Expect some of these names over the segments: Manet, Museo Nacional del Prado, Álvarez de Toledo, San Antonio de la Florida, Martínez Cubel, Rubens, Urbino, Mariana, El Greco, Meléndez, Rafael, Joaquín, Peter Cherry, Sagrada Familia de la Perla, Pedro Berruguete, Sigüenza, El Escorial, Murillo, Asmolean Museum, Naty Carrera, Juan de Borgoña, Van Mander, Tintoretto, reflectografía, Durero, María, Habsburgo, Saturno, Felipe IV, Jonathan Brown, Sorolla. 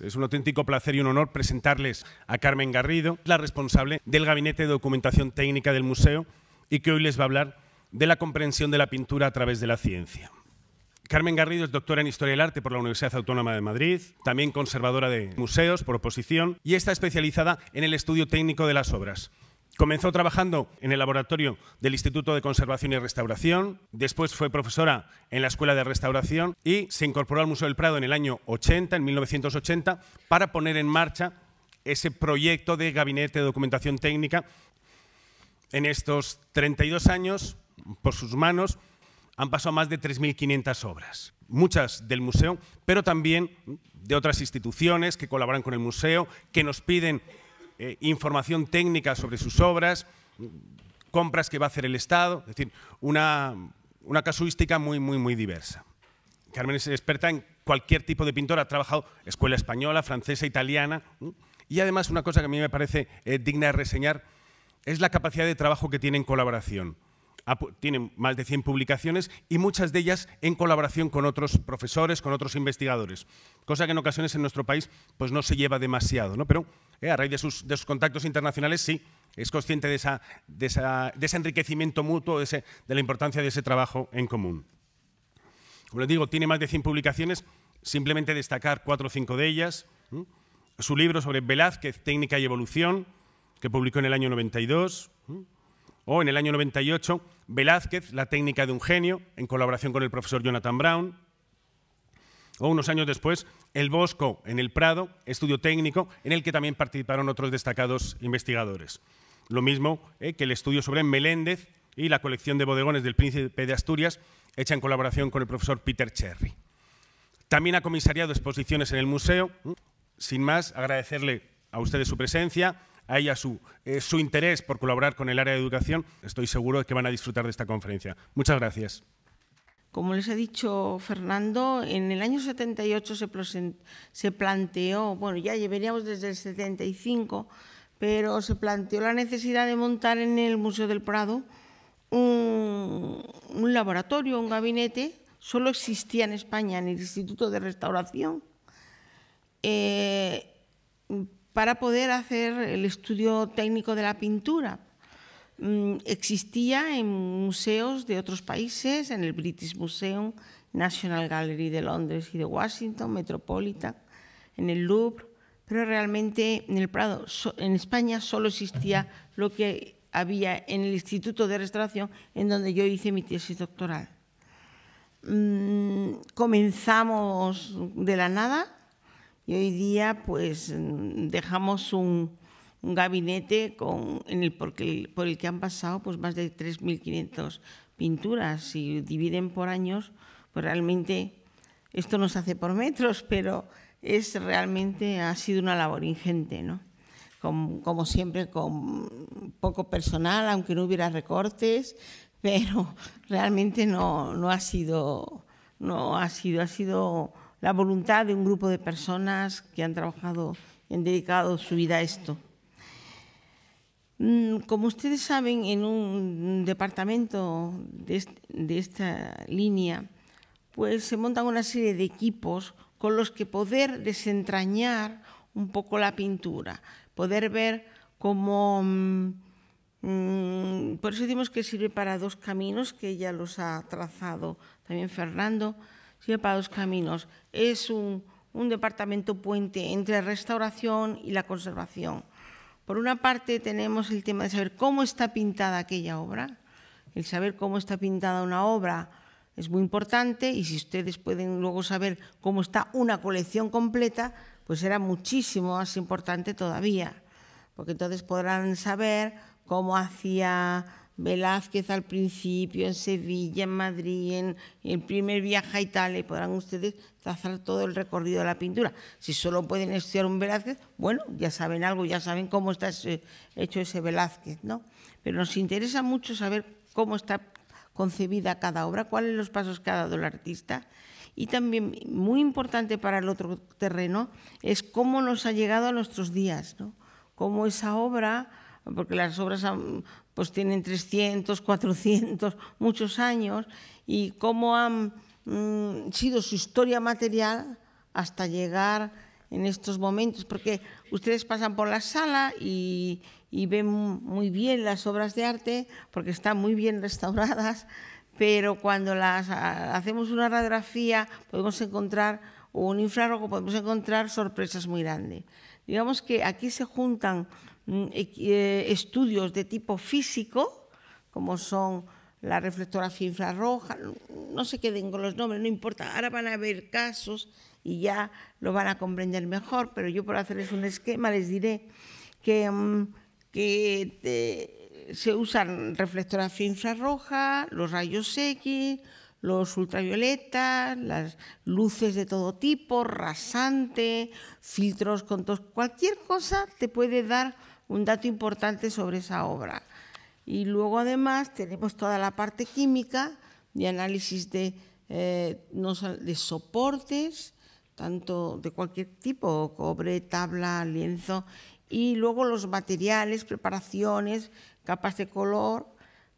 Es un auténtico placer y un honor presentarles a Carmen Garrido, la responsable del Gabinete de Documentación Técnica del Museo y que hoy les va a hablar de la comprensión de la pintura a través de la ciencia. Carmen Garrido es doctora en Historia del Arte por la Universidad Autónoma de Madrid, también conservadora de museos por oposición y está especializada en el estudio técnico de las obras. Comenzó trabajando en el laboratorio del Instituto de Conservación y Restauración, después fue profesora en la Escuela de Restauración y se incorporó al Museo del Prado en el año 1980, para poner en marcha ese proyecto de Gabinete de Documentación Técnica. En estos 32 años, por sus manos, han pasado más de 3.500 obras, muchas del museo, pero también de otras instituciones que colaboran con el museo, que nos piden información técnica sobre sus obras, compras que va a hacer el Estado, es decir, una casuística muy diversa. Carmen es experta en cualquier tipo de pintor, ha trabajado escuela española, francesa, italiana y además una cosa que a mí me parece digna de reseñar es la capacidad de trabajo que tiene en colaboración. Tienen más de 100 publicaciones y muchas de ellas en colaboración con otros profesores, con otros investigadores, cosa que en ocasiones en nuestro país pues no se lleva demasiado, ¿no? Pero a raíz de sus contactos internacionales sí es consciente de ese enriquecimiento mutuo, de la importancia de ese trabajo en común. Como les digo, tiene más de 100 publicaciones, simplemente destacar 4 o 5 de ellas. Su libro sobre Velázquez, Técnica y Evolución, que publicó en el año 92, o en el año 98, Velázquez, la técnica de un genio, en colaboración con el profesor Jonathan Brown. O unos años después, El Bosco en el Prado, estudio técnico, en el que también participaron otros destacados investigadores. Lo mismo que el estudio sobre Meléndez y la colección de bodegones del Príncipe de Asturias, hecha en colaboración con el profesor Peter Cherry. También ha comisariado exposiciones en el museo. Sin más, agradecerle a ustedes su presencia, a ella su interés por colaborar con el área de educación. Estoy seguro de que van a disfrutar de esta conferencia. Muchas gracias. Como les ha dicho Fernando, en el año 78 se planteó, bueno, ya llevaríamos desde el 75, pero se planteó la necesidad de montar en el Museo del Prado un laboratorio, un gabinete. Solo existía en España, en el Instituto de Restauración, para poder hacer el estudio técnico de la pintura. Existía en museos de otros países, en el British Museum, National Gallery de Londres y de Washington, Metropolitan, en el Louvre, pero realmente en el Prado, en España, solo existía lo que había en el Instituto de Restauración, en donde yo hice mi tesis doctoral. Comenzamos de la nada. Y hoy día pues dejamos un gabinete por el que han pasado pues, más de 3.500 pinturas. Si dividen por años, pues realmente esto no se hace por metros, pero ha sido una labor ingente, ¿no? Como siempre, con poco personal, aunque no hubiera recortes, pero realmente ha sido la voluntad de un grupo de personas que han trabajado y han dedicado su vida a esto. Como ustedes saben, en un departamento de esta línea, pues se montan una serie de equipos con los que poder desentrañar un poco la pintura, poder ver cómo... Por eso decimos que sirve para dos caminos, que ya los ha trazado también Fernando. Sirve para dos caminos. Es un departamento puente entre restauración y la conservación. Por una parte tenemos el tema de saber cómo está pintada aquella obra. El saber cómo está pintada una obra es muy importante y si ustedes pueden luego saber cómo está una colección completa, pues será muchísimo más importante todavía, porque entonces podrán saber cómo hacía Velázquez al principio, en Sevilla, en Madrid, en el primer viaje a Italia, y podrán ustedes trazar todo el recorrido de la pintura. Si solo pueden estudiar un Velázquez, bueno, ya saben algo, ya saben cómo está hecho ese Velázquez, ¿no? Pero nos interesa mucho saber cómo está concebida cada obra, cuáles son los pasos que ha dado el artista, y también, muy importante para el otro terreno, es cómo nos ha llegado a nuestros días, ¿no? Cómo esa obra, porque las obras pues tienen 300, 400, muchos años, y cómo han sido su historia material hasta llegar en estos momentos, porque ustedes pasan por la sala y ven muy bien las obras de arte, porque están muy bien restauradas, pero cuando las hacemos una radiografía podemos encontrar, o un infrarrojo, podemos encontrar sorpresas muy grandes. Digamos que aquí se juntan estudios de tipo físico, como son la reflectografía infrarroja, no se queden con los nombres, no importa, ahora van a ver casos y ya lo van a comprender mejor, pero yo por hacerles un esquema les diré que se usan reflectografía infrarroja, los rayos X, los ultravioletas, las luces de todo tipo, rasante, filtros con tos, cualquier cosa te puede dar un dato importante sobre esa obra. Y luego además tenemos toda la parte química de análisis de soportes, tanto de cualquier tipo, cobre, tabla, lienzo, y luego los materiales, preparaciones, capas de color,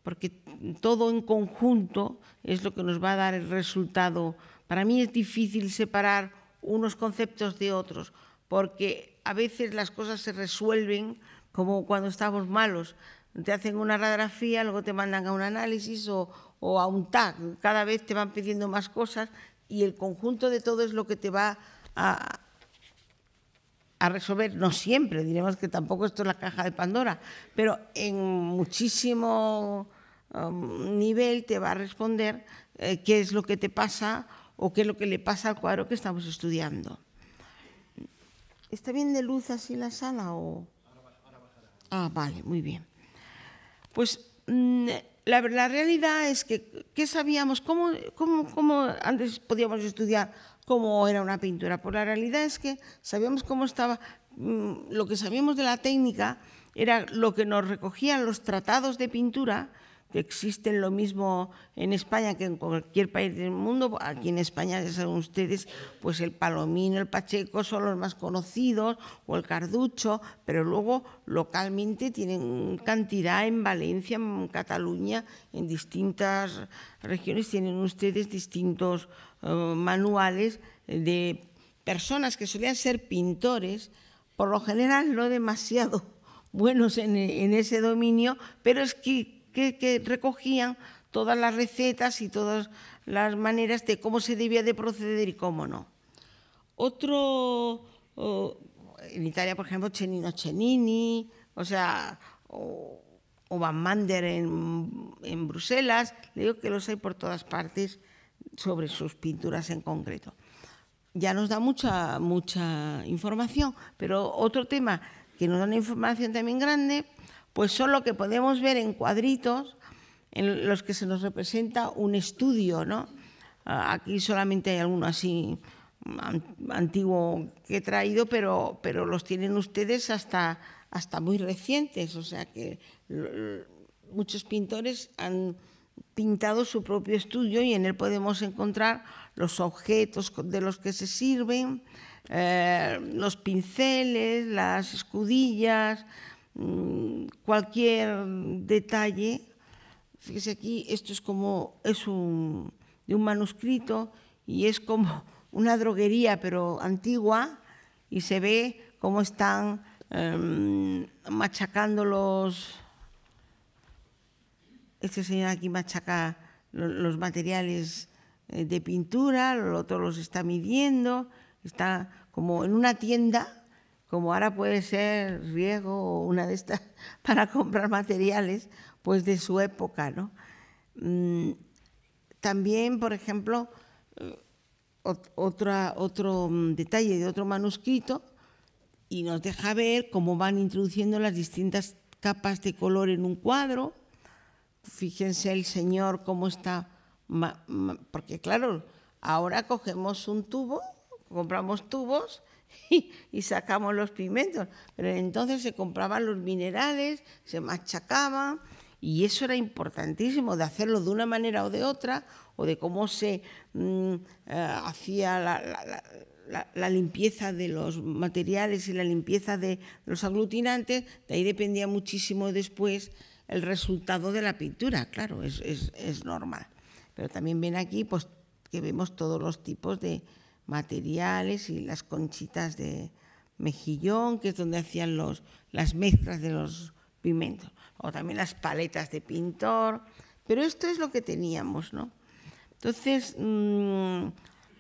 porque todo en conjunto es lo que nos va a dar el resultado. Para mí es difícil separar unos conceptos de otros, porque a veces las cosas se resuelven como cuando estamos malos. Te hacen una radiografía, luego te mandan a un análisis o a un TAC. Cada vez te van pidiendo más cosas y el conjunto de todo es lo que te va a resolver, no siempre, diremos que tampoco esto es la caja de Pandora, pero en muchísimo nivel te va a responder qué es lo que te pasa o qué es lo que le pasa al cuadro que estamos estudiando. ¿Está bien de luz así la sala o...? Ahora bajará. Ah, vale, muy bien. Pues la realidad es que, ¿qué sabíamos? ¿Cómo antes podíamos estudiar cómo era una pintura? Pues la realidad es que sabíamos cómo estaba, lo que sabíamos de la técnica era lo que nos recogían los tratados de pintura, que existen lo mismo en España que en cualquier país del mundo. Aquí en España, ya saben ustedes, pues el Palomino, el Pacheco son los más conocidos, o el Carducho, pero luego localmente tienen cantidad en Valencia, en Cataluña, en distintas regiones tienen ustedes distintos manuales de personas que solían ser pintores, por lo general no demasiado buenos en ese dominio, pero es que recogían todas las recetas y todas las maneras de cómo se debía de proceder y cómo no. Otro, en Italia, por ejemplo, Cennino Cennini, o sea, o Van Mander en Bruselas, le digo que los hay por todas partes sobre sus pinturas en concreto. Ya nos da mucha información, pero otro tema que nos da una información también grande, pues son lo que podemos ver en cuadritos en los que se nos representa un estudio, ¿no? Aquí solamente hay alguno así antiguo que he traído, pero los tienen ustedes hasta muy recientes, o sea que muchos pintores han pintado su propio estudio y en él podemos encontrar los objetos de los que se sirven, los pinceles, las escudillas, cualquier detalle. Fíjese aquí, esto es como de un manuscrito y es como una droguería pero antigua y se ve cómo están machacando los... Este señor aquí machaca los materiales de pintura, el otro los está midiendo, está como en una tienda, como ahora puede ser Riego o una de estas para comprar materiales, pues de su época, ¿no? También, por ejemplo, otro detalle de otro manuscrito y nos deja ver cómo van introduciendo las distintas capas de color en un cuadro. Fíjense el señor cómo está, porque claro, ahora cogemos un tubo, compramos tubos, y sacamos los pigmentos, pero entonces se compraban los minerales, se machacaban y eso era importantísimo, de hacerlo de una manera o de otra, o de cómo se hacía la limpieza de los materiales y la limpieza de los aglutinantes. De ahí dependía muchísimo después el resultado de la pintura, claro, es normal. Pero también ven aquí pues, que vemos todos los tipos de materiales y las conchitas de mejillón, que es donde hacían las mezclas de los pimentos, o también las paletas de pintor, pero esto es lo que teníamos, ¿no? Entonces,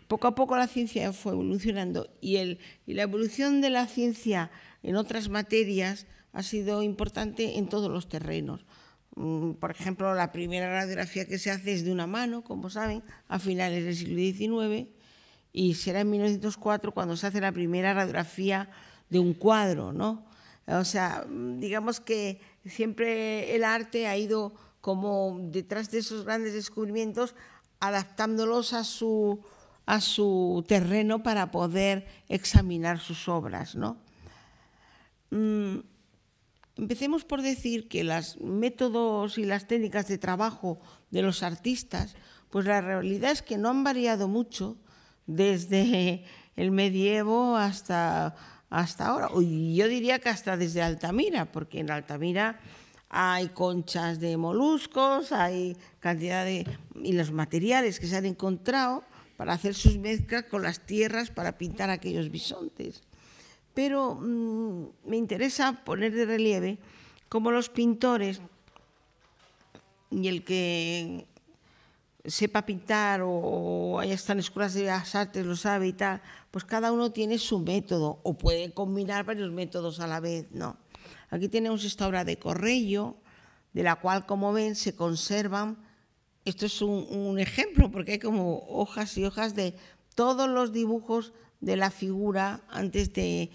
poco a poco la ciencia fue evolucionando y la evolución de la ciencia en otras materias ha sido importante en todos los terrenos. Por ejemplo, la primera radiografía que se hace es de una mano, como saben, a finales del siglo XIX, y será en 1904 cuando se hace la primera radiografía de un cuadro, ¿no? O sea, digamos que siempre el arte ha ido como detrás de esos grandes descubrimientos, adaptándolos a su terreno para poder examinar sus obras, ¿no? Empecemos por decir que los métodos y las técnicas de trabajo de los artistas, pues la realidad es que no han variado mucho desde el medievo hasta ahora. Yo diría que hasta desde Altamira, porque en Altamira hay conchas de moluscos, hay cantidad de... y los materiales que se han encontrado para hacer sus mezclas con las tierras para pintar aquellos bisontes. Pero me interesa poner de relieve cómo los pintores, y el que sepa pintar o haya estado en escuelas de las artes lo sabe y tal, pues cada uno tiene su método o puede combinar varios métodos a la vez, ¿no? Aquí tenemos esta obra de Correio, de la cual, como ven, se conservan. Esto es un ejemplo, porque hay como hojas y hojas de todos los dibujos de la figura antes de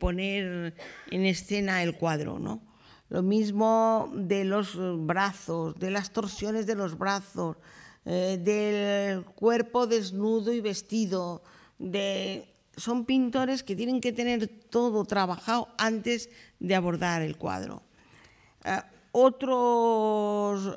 poner en escena el cuadro, ¿no? Lo mismo de los brazos, de las torsiones de los brazos, del cuerpo desnudo y vestido. Son pintores que tienen que tener todo trabajado antes de abordar el cuadro. Otros,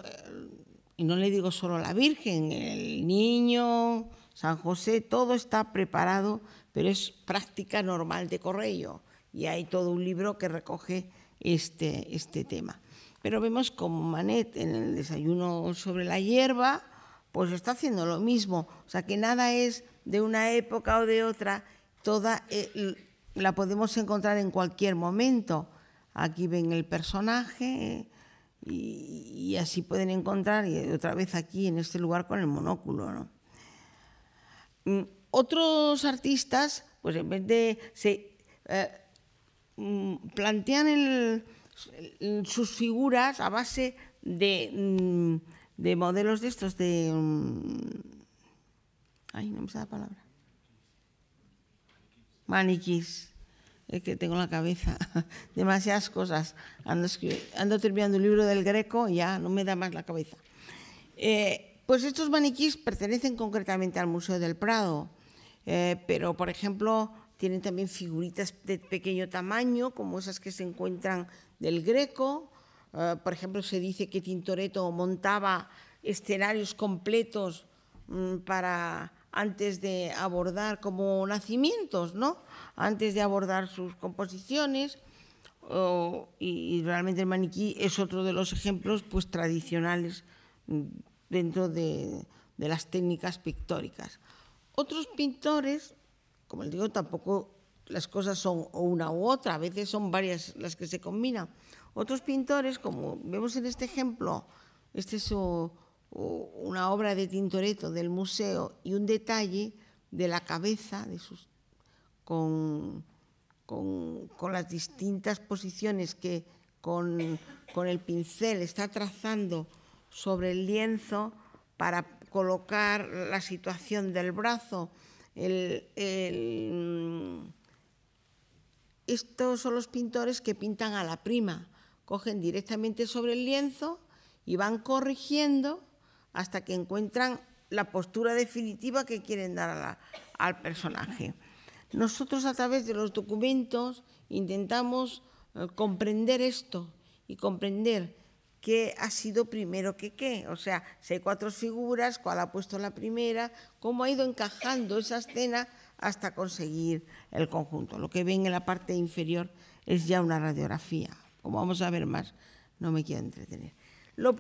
y no le digo solo la Virgen, el niño, San José, todo está preparado, pero es práctica normal de Correio. Y hay todo un libro que recoge este tema. Pero vemos como Manet, en el desayuno sobre la hierba, pues está haciendo lo mismo. O sea, que nada es de una época o de otra, toda la podemos encontrar en cualquier momento. Aquí ven el personaje y así pueden encontrar, y otra vez aquí en este lugar con el monóculo, ¿no? Otros artistas, pues en vez de... plantean sus figuras a base de modelos de estos de... Ay, no me sale la palabra. Maniquís. Es que tengo en la cabeza demasiadas cosas. Ando terminando el libro del Greco y ya no me da más la cabeza. Pues estos maniquís pertenecen concretamente al Museo del Prado, pero, por ejemplo, tienen también figuritas de pequeño tamaño, como esas que se encuentran del Greco. Por ejemplo, se dice que Tintoretto montaba escenarios completos antes de abordar como nacimientos, ¿no? Antes de abordar sus composiciones. Y realmente el maniquí es otro de los ejemplos, pues, tradicionales dentro de las técnicas pictóricas. Otros pintores, como les digo, tampoco las cosas son una u otra, a veces son varias las que se combinan. Otros pintores, como vemos en este ejemplo, esta es una obra de Tintoretto del museo y un detalle de la cabeza de con las distintas posiciones que con el pincel está trazando sobre el lienzo para colocar la situación del brazo. Estos son los pintores que pintan a la prima, cogen directamente sobre el lienzo y van corrigiendo hasta que encuentran la postura definitiva que quieren dar al personaje. Nosotros, a través de los documentos, intentamos comprender esto y comprender qué ha sido primero que qué. O sea, si hay cuatro figuras, cuál ha puesto la primera, cómo ha ido encajando esa escena hasta conseguir el conjunto. Lo que ven en la parte inferior es ya una radiografía. Como vamos a ver más, no me quiero entretener. El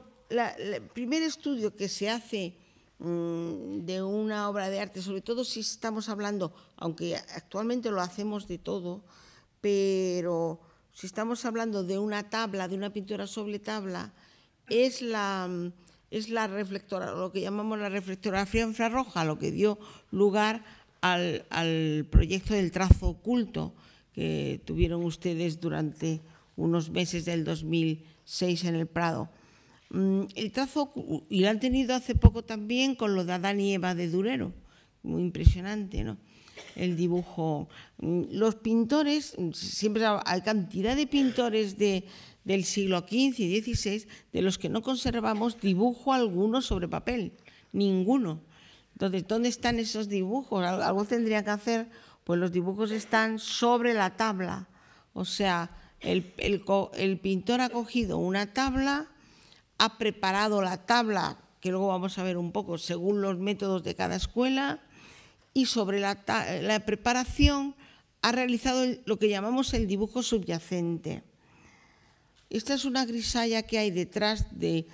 primer estudio que se hace de una obra de arte, sobre todo si estamos hablando, aunque actualmente lo hacemos de todo, pero si estamos hablando de una tabla, de una pintura sobre tabla, es la reflectora, lo que llamamos la reflectografía infrarroja, lo que dio lugar al proyecto del trazo oculto que tuvieron ustedes durante unos meses del 2006 en el Prado. El trazo, y lo han tenido hace poco también con lo de Adán y Eva de Durero, muy impresionante, ¿no? El dibujo. Los pintores, siempre hay cantidad de pintores del siglo XV y XVI de los que no conservamos dibujo alguno sobre papel, ninguno. Entonces, ¿dónde están esos dibujos? Algo tendría que hacer, pues los dibujos están sobre la tabla. O sea, el pintor ha cogido una tabla, ha preparado la tabla, que luego vamos a ver un poco, según los métodos de cada escuela, y sobre la preparación ha realizado lo que llamamos el dibujo subyacente. Esta es una grisalla que hay detrás de,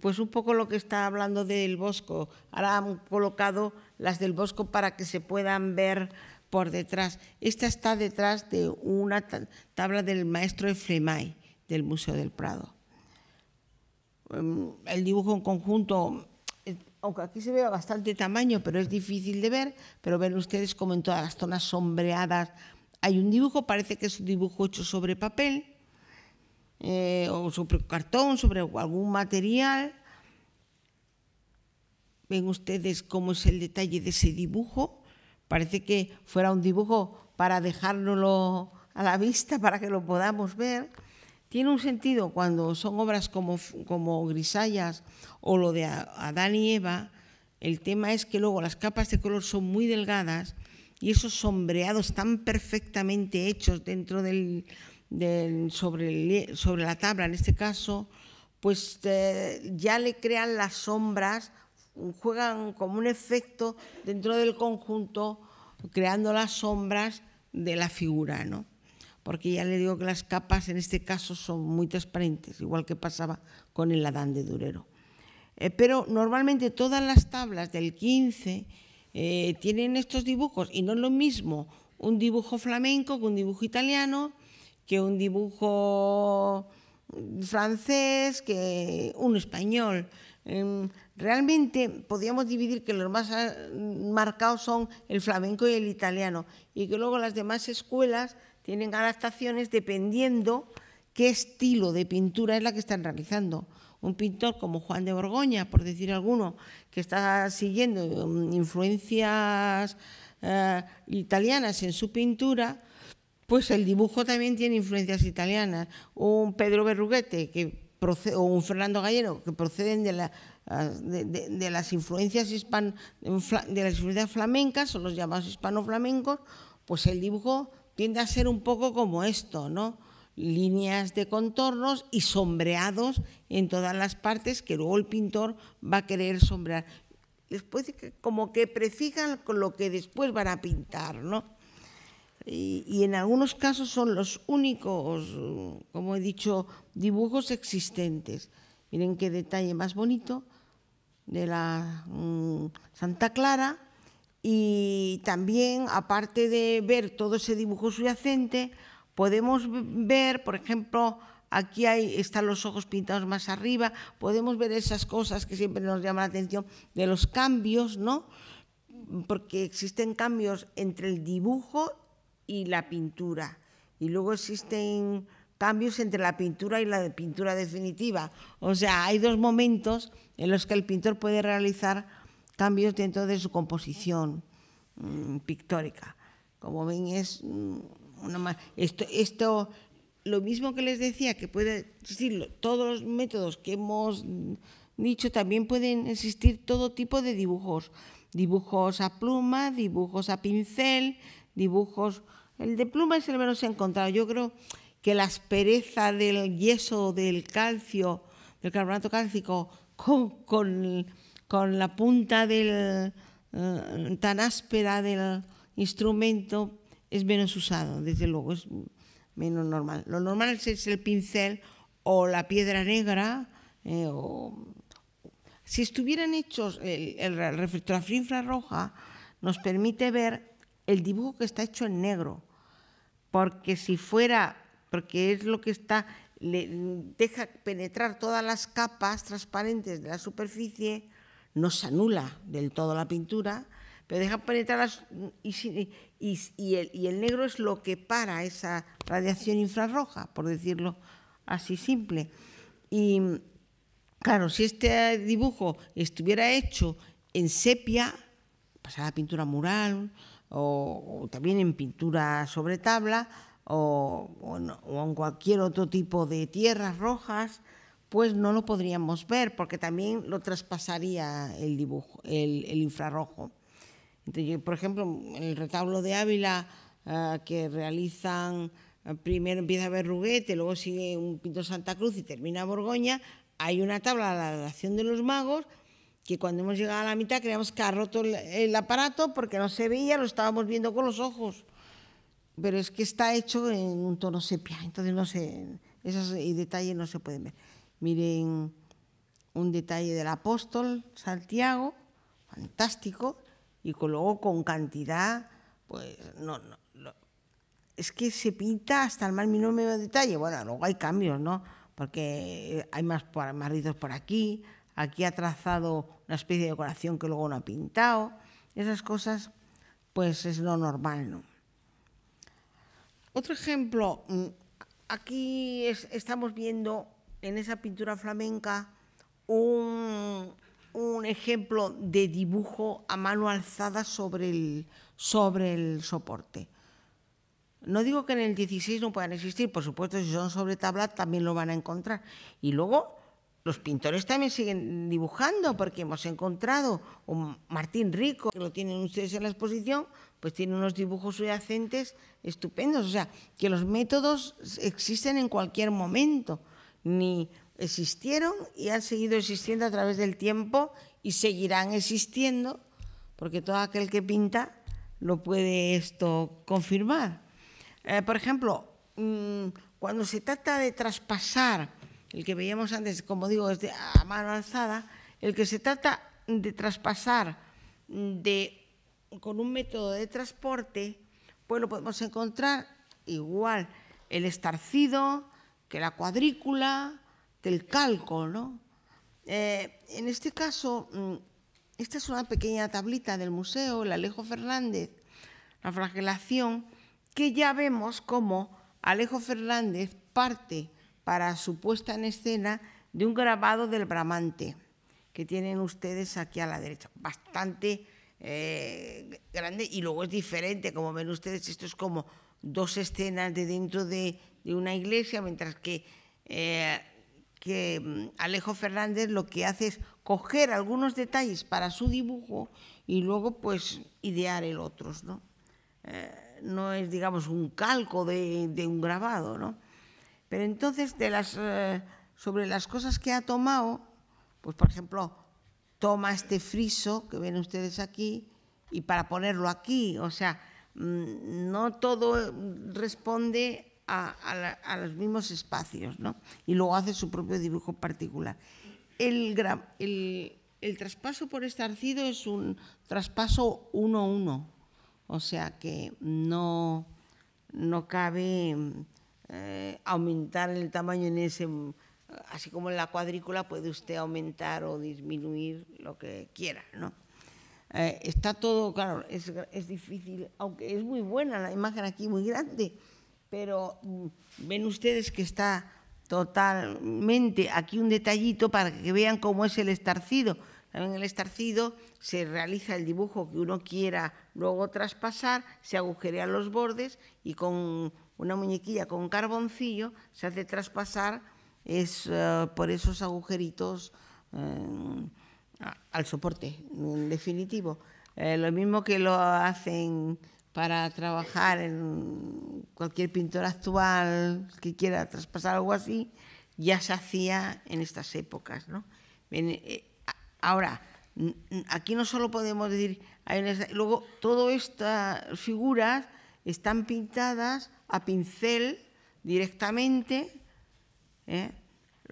pues un poco lo que está hablando del Bosco. Ahora han colocado las del Bosco para que se puedan ver por detrás. Esta está detrás de una tabla del maestro Efremay, del Museo del Prado. El dibujo en conjunto, aunque aquí se ve bastante tamaño, pero es difícil de ver, pero ven ustedes como en todas las zonas sombreadas hay un dibujo, parece que es un dibujo hecho sobre papel, o sobre cartón, sobre algún material. Ven ustedes cómo es el detalle de ese dibujo, parece que fuera un dibujo para dejárnoslo a la vista, para que lo podamos ver. Tiene un sentido cuando son obras como Grisallas o lo de Adán y Eva. El tema es que luego las capas de color son muy delgadas y esos sombreados tan perfectamente hechos dentro sobre la tabla, en este caso, pues ya le crean las sombras, juegan como un efecto dentro del conjunto, creando las sombras de la figura, ¿no? Porque ya le digo que las capas en este caso son muy transparentes, igual que pasaba con el Adán de Durero. Pero normalmente todas las tablas del XV tienen estos dibujos, y no es lo mismo un dibujo flamenco que un dibujo italiano, que un dibujo francés, que un español. Realmente podríamos dividir que los más marcados son el flamenco y el italiano, y que luego las demás escuelas tienen adaptaciones dependiendo qué estilo de pintura es la que están realizando. Un pintor como Juan de Borgoña, por decir alguno, que está siguiendo influencias italianas en su pintura, pues el dibujo también tiene influencias italianas. Un Pedro Berruguete o un Fernando Gallego que proceden de las influencias flamencas, son los llamados hispano-flamencos, pues el dibujo tiende a ser un poco como esto, ¿no? Líneas de contornos y sombreados en todas las partes que luego el pintor va a querer sombrear. Después como que prefijan con lo que después van a pintar, ¿no? Y en algunos casos son los únicos, como he dicho, dibujos existentes. Miren qué detalle más bonito de la Santa Clara. Y también, aparte de ver todo ese dibujo subyacente, podemos ver, por ejemplo, aquí están los ojos pintados más arriba, podemos ver esas cosas que siempre nos llaman la atención de los cambios, ¿no? Porque existen cambios entre el dibujo y la pintura, y luego existen cambios entre la pintura y la pintura definitiva. O sea, hay dos momentos en los que el pintor puede realizar cambios dentro de su composición pictórica. Como ven, es esto lo mismo que les decía, que puede existir todos los métodos que hemos dicho, también pueden existir todo tipo de dibujos. Dibujos a pluma, dibujos a pincel, dibujos... El de pluma es el menos encontrado. Yo creo que la aspereza del yeso, del calcio, del carbonato cálcico, con la punta tan áspera del instrumento es menos usado, desde luego, es menos normal. Lo normal es el pincel o la piedra negra, Si estuvieran hechos, el reflectografía infrarroja nos permite ver el dibujo que está hecho en negro, porque si fuera, porque es lo que está, le deja penetrar todas las capas transparentes de la superficie, no se anula del todo la pintura, pero deja penetrar las, y el negro es lo que para esa radiación infrarroja, por decirlo así simple. Y claro, si este dibujo estuviera hecho en sepia, pasada a pintura mural o también en pintura sobre tabla o en cualquier otro tipo de tierras rojas, pues no lo podríamos ver porque también lo traspasaría el dibujo, el infrarrojo. Entonces, yo, por ejemplo, en el retablo de Ávila que realizan, primero empieza Berruguete, luego sigue un pintor Santa Cruz y termina Borgoña, hay una tabla de la Adoración de los Magos que cuando hemos llegado a la mitad creíamos que ha roto el aparato porque no se veía, lo estábamos viendo con los ojos, pero es que está hecho en un tono sepia, entonces no sé, esos detalles no se pueden ver. Miren un detalle del apóstol Santiago, fantástico, y luego con cantidad, pues no, es que se pinta hasta el más mínimo detalle. Bueno, luego hay cambios, ¿no? Porque hay más rizos por aquí, aquí ha trazado una especie de decoración que luego no ha pintado, esas cosas pues es lo normal, ¿no? Otro ejemplo, aquí estamos viendo en esa pintura flamenca un ejemplo de dibujo a mano alzada sobre el soporte. No digo que en el 16 no puedan existir, por supuesto, si son sobre tabla también lo van a encontrar. Y luego los pintores también siguen dibujando, porque hemos encontrado un Martín Rico, que lo tienen ustedes en la exposición, pues tiene unos dibujos subyacentes estupendos. O sea, que los métodos existen en cualquier momento, ni existieron y han seguido existiendo a través del tiempo y seguirán existiendo, porque todo aquel que pinta lo puede esto confirmar. Por ejemplo, cuando se trata de traspasar, el que veíamos antes, como digo, es a mano alzada, el que se trata de traspasar con un método de transporte, pues lo podemos encontrar igual el estarcido que la cuadrícula del calco, ¿no? En este caso, esta es una pequeña tablita del museo, el Alejo Fernández, la flagelación, que ya vemos cómo Alejo Fernández parte para su puesta en escena de un grabado del Bramante, que tienen ustedes aquí a la derecha, bastante grande, y luego es diferente, como ven ustedes, esto es como dos escenas de dentro de una iglesia, mientras que Alejo Fernández lo que hace es coger algunos detalles para su dibujo y luego pues idear el otro, ¿no? No es, digamos, un calco de un grabado, ¿no? Pero entonces, sobre las cosas que ha tomado, pues, por ejemplo, toma este friso que ven ustedes aquí y para ponerlo aquí, o sea, no todo responde a los mismos espacios, ¿no? Y luego hace su propio dibujo particular. El traspaso por estarcido es un traspaso 1-1. O sea que no cabe aumentar el tamaño en ese, así como en la cuadrícula puede usted aumentar o disminuir lo que quiera, ¿no? Está todo, claro, es difícil, aunque es muy buena la imagen aquí, muy grande, pero ven ustedes que está totalmente, aquí un detallito para que vean cómo es el estarcido. En el estarcido se realiza el dibujo que uno quiera luego traspasar, se agujerean los bordes y con una muñequilla con carboncillo se hace traspasar por esos agujeritos al soporte, en definitivo. Lo mismo que lo hacen para trabajar en cualquier pintor actual que quiera traspasar algo así, ya se hacía en estas épocas, ¿no? Ahora, aquí no solo podemos decir, luego todas estas figuras están pintadas a pincel directamente, ¿eh?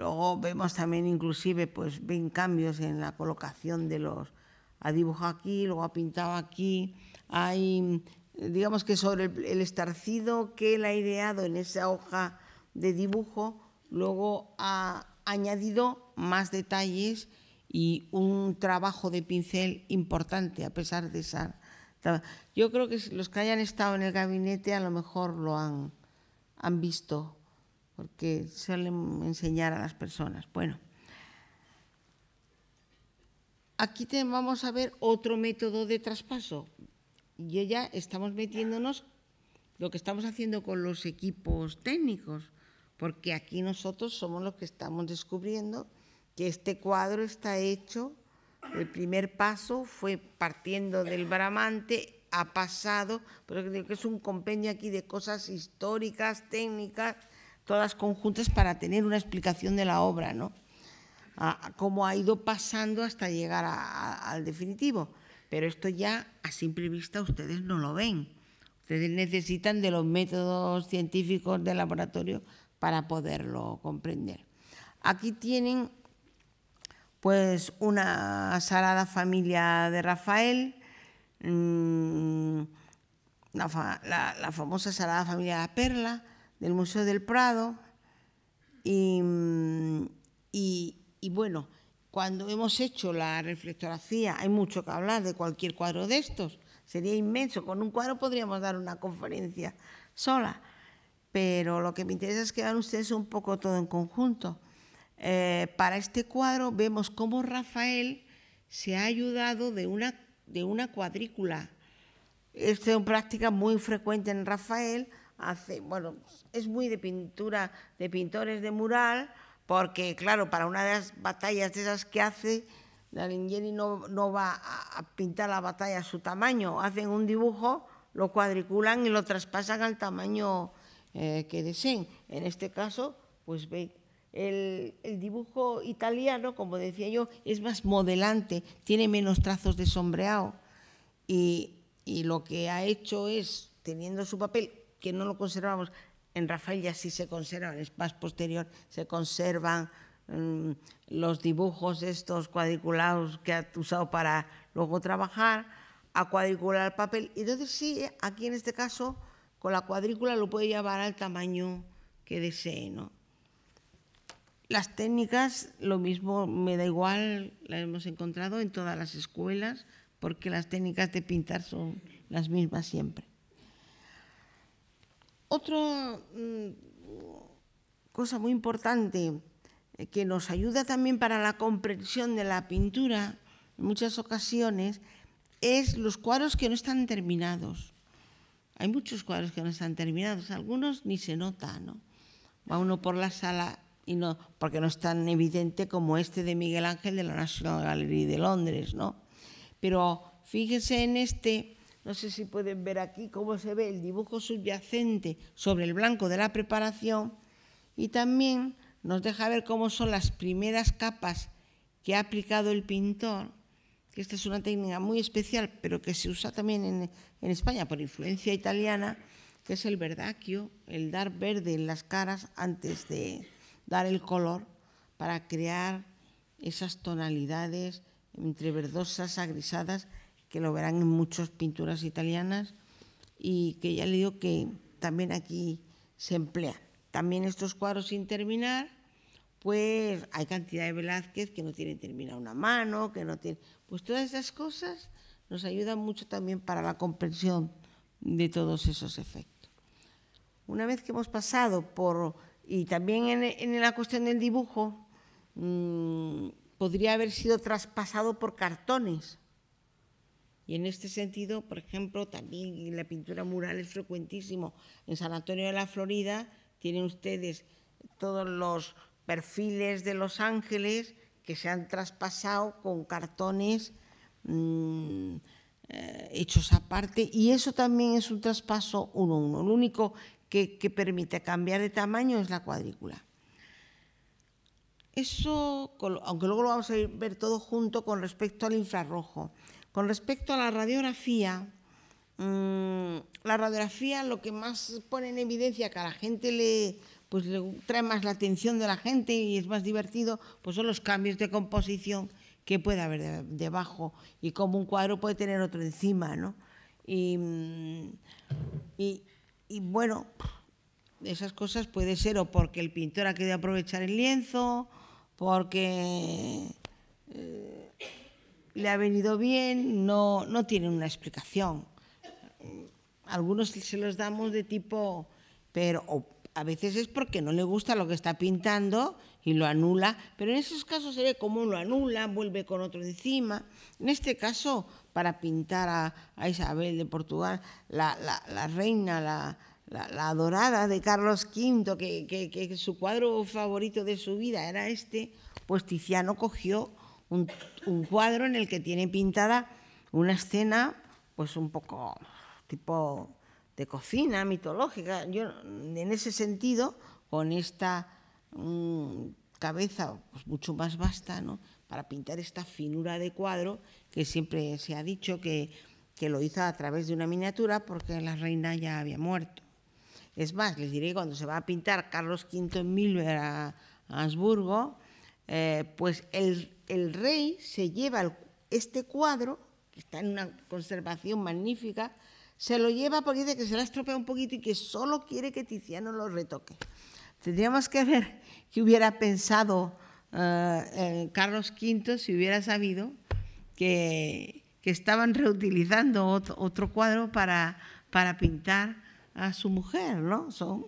Luego vemos también inclusive, pues ven cambios en la colocación de los... Ha dibujado aquí, luego ha pintado aquí. Hay, digamos que sobre el estarcido que él ha ideado en esa hoja de dibujo, luego ha añadido más detalles y un trabajo de pincel importante, a pesar de esa... Yo creo que los que hayan estado en el gabinete a lo mejor lo han visto, porque suelen enseñar a las personas. Bueno, aquí vamos a ver otro método de traspaso. Y ya estamos metiéndonos lo que estamos haciendo con los equipos técnicos, porque aquí nosotros somos los que estamos descubriendo que este cuadro está hecho. El primer paso fue partiendo del Bramante, ha pasado, pero creo que es un compendio aquí de cosas históricas, técnicas, todas conjuntas para tener una explicación de la obra, ¿no? Cómo ha ido pasando hasta llegar al definitivo. Pero esto ya a simple vista ustedes no lo ven. Ustedes necesitan de los métodos científicos del laboratorio para poderlo comprender. Aquí tienen pues una sagrada familia de Rafael, la famosa sagrada familia de la Perla, del Museo del Prado, y bueno, cuando hemos hecho la reflectografía, hay mucho que hablar de cualquier cuadro de estos, sería inmenso, con un cuadro podríamos dar una conferencia sola, pero lo que me interesa es que vean ustedes un poco todo en conjunto. Para este cuadro vemos cómo Rafael se ha ayudado de una cuadrícula. Esta es una práctica muy frecuente en Rafael. Bueno, es muy de pintura, de pintores de mural, porque claro, para una de las batallas de esas que hace, Dallingeri no va a pintar la batalla a su tamaño. Hacen un dibujo, lo cuadriculan y lo traspasan al tamaño que deseen. En este caso, pues ve. El dibujo italiano, como decía yo, es más modelante, tiene menos trazos de sombreado y lo que ha hecho es, teniendo su papel, que no lo conservamos, en Rafael ya sí se conservan, es más posterior, se conservan los dibujos estos cuadriculados que ha usado para luego trabajar, a cuadricular el papel. Y entonces sí, aquí en este caso, con la cuadrícula lo puede llevar al tamaño que desee, ¿no? Las técnicas, lo mismo, me da igual, las hemos encontrado en todas las escuelas, porque las técnicas de pintar son las mismas siempre. Otra cosa muy importante que nos ayuda también para la comprensión de la pintura, en muchas ocasiones, es los cuadros que no están terminados. Hay muchos cuadros que no están terminados, algunos ni se nota, ¿no? Va uno por la sala... Y no, porque no es tan evidente como este de Miguel Ángel de la National Gallery de Londres, ¿no? Pero fíjense en este, no sé si pueden ver aquí cómo se ve el dibujo subyacente sobre el blanco de la preparación, y también nos deja ver cómo son las primeras capas que ha aplicado el pintor, que esta es una técnica muy especial, pero que se usa también en España por influencia italiana, que es el verdacchio, el dar verde en las caras antes de... dar el color para crear esas tonalidades entre verdosas, agrisadas, que lo verán en muchas pinturas italianas y que ya le digo que también aquí se emplea. También estos cuadros sin terminar, pues hay cantidad de Velázquez que no tiene terminada una mano, que no tiene... Pues todas esas cosas nos ayudan mucho también para la comprensión de todos esos efectos. Una vez que hemos pasado por... Y también en la cuestión del dibujo, podría haber sido traspasado por cartones. Y en este sentido, por ejemplo, también en la pintura mural es frecuentísimo. En San Antonio de la Florida tienen ustedes todos los perfiles de los ángeles que se han traspasado con cartones hechos aparte. Y eso también es un traspaso uno a uno. Lo único que permite cambiar de tamaño es la cuadrícula. Eso, aunque luego lo vamos a ver todo junto con respecto al infrarrojo. Con respecto a la radiografía lo que más pone en evidencia que a la gente le pues le trae más la atención de la gente y es más divertido, pues son los cambios de composición que puede haber debajo y como un cuadro puede tener otro encima, ¿no? Y bueno, esas cosas puede ser o porque el pintor ha querido aprovechar el lienzo, porque le ha venido bien, no tienen una explicación. Algunos se los damos de tipo, pero a veces es porque no le gusta lo que está pintando y lo anula, pero en esos casos se ve cómo lo anula, vuelve con otro encima. En este caso, para pintar a Isabel de Portugal, la reina, la adorada de Carlos V, que su cuadro favorito de su vida era este, pues Tiziano cogió un cuadro en el que tiene pintada una escena pues un poco tipo de cocina mitológica. Yo, en ese sentido, con esta cabeza pues mucho más vasta, ¿no?, para pintar esta finura de cuadro, que siempre se ha dicho que lo hizo a través de una miniatura porque la reina ya había muerto. Es más, les diré que cuando se va a pintar Carlos V en Milver a Habsburgo, pues el rey se lleva este cuadro, que está en una conservación magnífica, se lo lleva porque dice que se la estropea un poquito y que solo quiere que Tiziano lo retoque. Tendríamos que ver qué hubiera pensado Carlos V si hubiera sabido que estaban reutilizando otro cuadro para pintar a su mujer, ¿no? Son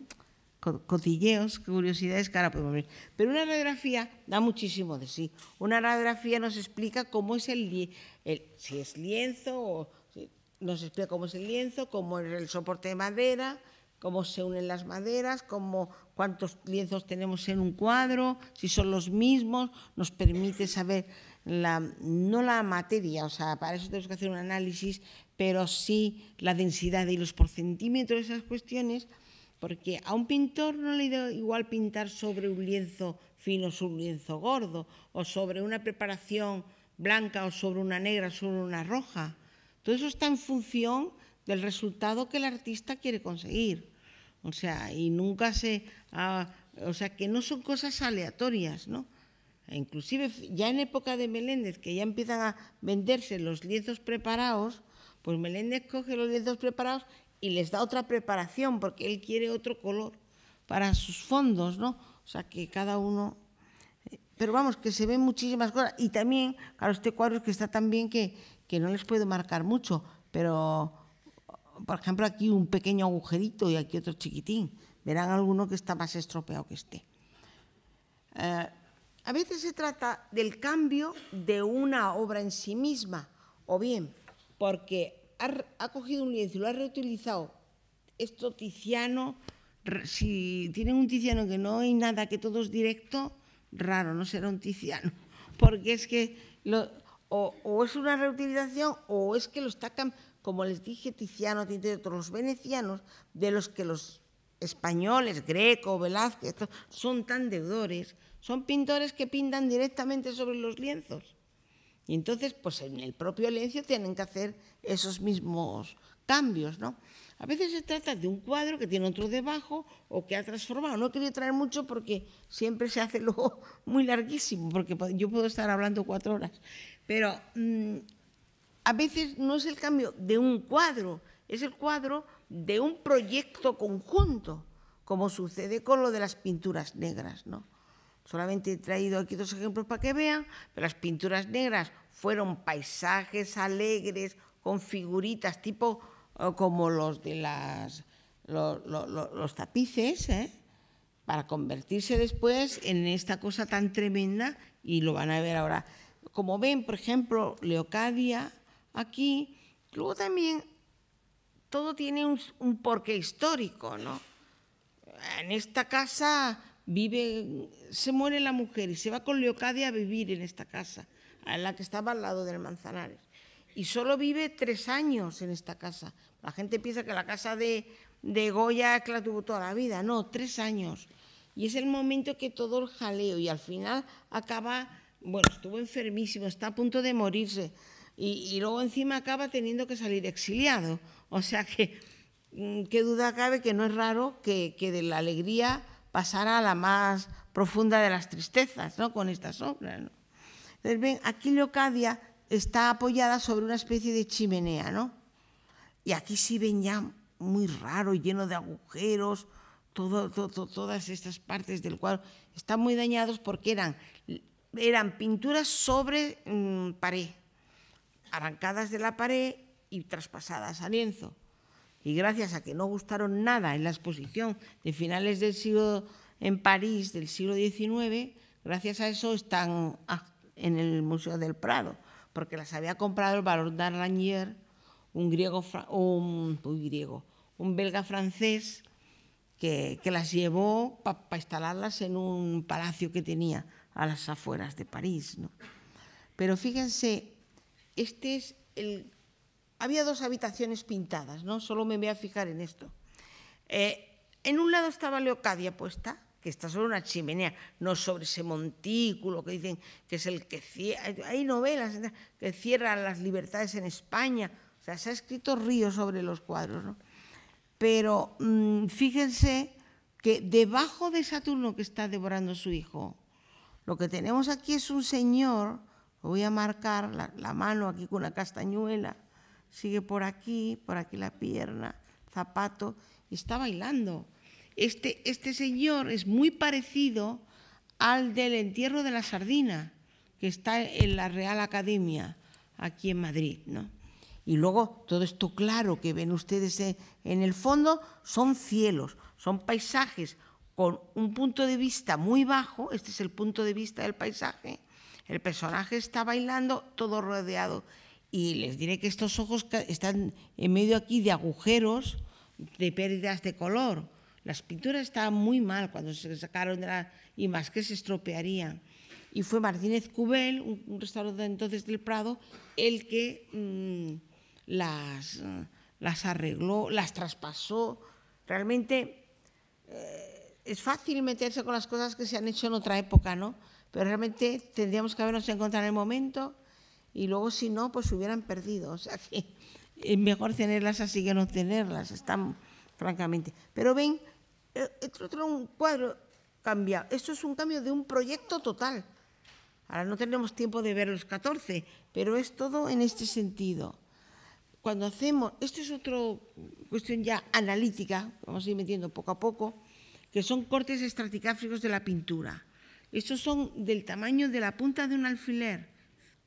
cotilleos, curiosidades que ahora podemos ver. Pero una radiografía da muchísimo de sí. Una radiografía nos explica cómo es si es lienzo, nos explica cómo es el lienzo, cómo es el soporte de madera, cómo se unen las maderas, cuántos lienzos tenemos en un cuadro, si son los mismos. Nos permite saber no la materia, o sea, para eso tenemos que hacer un análisis, pero sí la densidad y los por centímetros, esas cuestiones, porque a un pintor no le da igual pintar sobre un lienzo fino o sobre un lienzo gordo, o sobre una preparación blanca o sobre una negra o sobre una roja. Todo eso está en función del resultado que el artista quiere conseguir. O sea, y nunca o sea, que no son cosas aleatorias, ¿no? Inclusive ya en época de Meléndez, que ya empiezan a venderse los lienzos preparados, pues Meléndez coge los lienzos preparados y les da otra preparación porque él quiere otro color para sus fondos, ¿no? O sea, que cada uno… Pero vamos, que se ven muchísimas cosas. Y también, claro, este cuadro es que está tan bien que no les puedo marcar mucho, pero, por ejemplo, aquí un pequeño agujerito y aquí otro chiquitín. Verán alguno que está más estropeado que este. A veces se trata del cambio de una obra en sí misma, o bien porque ha cogido un lienzo y lo ha reutilizado. Esto Tiziano, si tienen un Tiziano que no hay nada, que todo es directo, raro, no será un Tiziano, porque es que o es una reutilización o es que los tacan, como les dije, Tiziano, Tintoretto, los venecianos, de los que los españoles, Greco, Velázquez, estos, son tan deudores. Son pintores que pintan directamente sobre los lienzos. Y entonces, pues en el propio lienzo tienen que hacer esos mismos cambios, ¿no? A veces se trata de un cuadro que tiene otro debajo o que ha transformado. No he querido traer mucho porque siempre se hace luego muy larguísimo, porque yo puedo estar hablando 4 horas. Pero a veces no es el cambio de un cuadro, es el cuadro de un proyecto conjunto, como sucede con lo de las pinturas negras, ¿no? Solamente he traído aquí 2 ejemplos para que vean, pero las pinturas negras fueron paisajes alegres, con figuritas, tipo como los de los tapices, ¿eh?, para convertirse después en esta cosa tan tremenda, y lo van a ver ahora. Como ven, por ejemplo, Leocadia aquí, luego también todo tiene un porqué histórico, ¿no? En esta casa se muere la mujer y se va con Leocadia a vivir en esta casa, en la que estaba al lado del Manzanares. Y solo vive 3 años en esta casa. La gente piensa que la casa de Goya es que la tuvo toda la vida. No, 3 años. Y es el momento que todo el jaleo, y al final acaba, bueno, estuvo enfermísimo, está a punto de morirse. Y luego encima acaba teniendo que salir exiliado. O sea que, qué duda cabe que no es raro que de la alegría pasara a la más profunda de las tristezas, ¿no?, con estas obras, ¿no? Entonces, ven, aquí Leocadia está apoyada sobre una especie de chimenea, ¿no? Y aquí sí ven ya muy raro, lleno de agujeros, todas estas partes del cuadro están muy dañados porque eran pinturas sobre pared, arrancadas de la pared y traspasadas a lienzo. Y gracias a que no gustaron nada en la exposición de finales del siglo en París del siglo XIX, gracias a eso están en el Museo del Prado, porque las había comprado el barón d'Arlangier, un belga francés que las llevó para instalarlas en un palacio que tenía a las afueras de París, ¿no? Pero fíjense, este es el... Había dos habitaciones pintadas, ¿no? Solo me voy a fijar en esto. En un lado estaba Leocadia puesta, que está sobre una chimenea, no sobre ese montículo que dicen que es el que cierra. Hay novelas que cierran las libertades en España. O sea, se ha escrito río sobre los cuadros, ¿no? Pero fíjense que debajo de Saturno que está devorando a su hijo, lo que tenemos aquí es un señor, lo voy a marcar la mano aquí con una castañuela, sigue por aquí la pierna, zapato, y está bailando. Este señor es muy parecido al del entierro de la sardina, que está en la Real Academia, aquí en Madrid, ¿no? Y luego todo esto claro que ven ustedes en el fondo son cielos, son paisajes con un punto de vista muy bajo, este es el punto de vista del paisaje, el personaje está bailando todo rodeado y les diré que estos ojos están en medio aquí de agujeros, de pérdidas de color, las pinturas estaban muy mal cuando se sacaron de la, y más que se estropearían. Y fue Martínez Cubel, un restaurante entonces del Prado, el que... las arregló, las traspasó. Realmente es fácil meterse con las cosas que se han hecho en otra época, ¿no? Pero realmente tendríamos que habernos encontrado en el momento y luego si no, pues se hubieran perdido. O sea que es mejor tenerlas así que no tenerlas, están francamente. Pero ven, otro cuadro cambiado. Esto es un cambio de un proyecto total. Ahora no tenemos tiempo de ver los 14, pero es todo en este sentido. Cuando hacemos, esto es otra cuestión ya analítica, vamos a ir metiendo poco a poco, que son cortes estratigráficos de la pintura. Estos son del tamaño de la punta de un alfiler,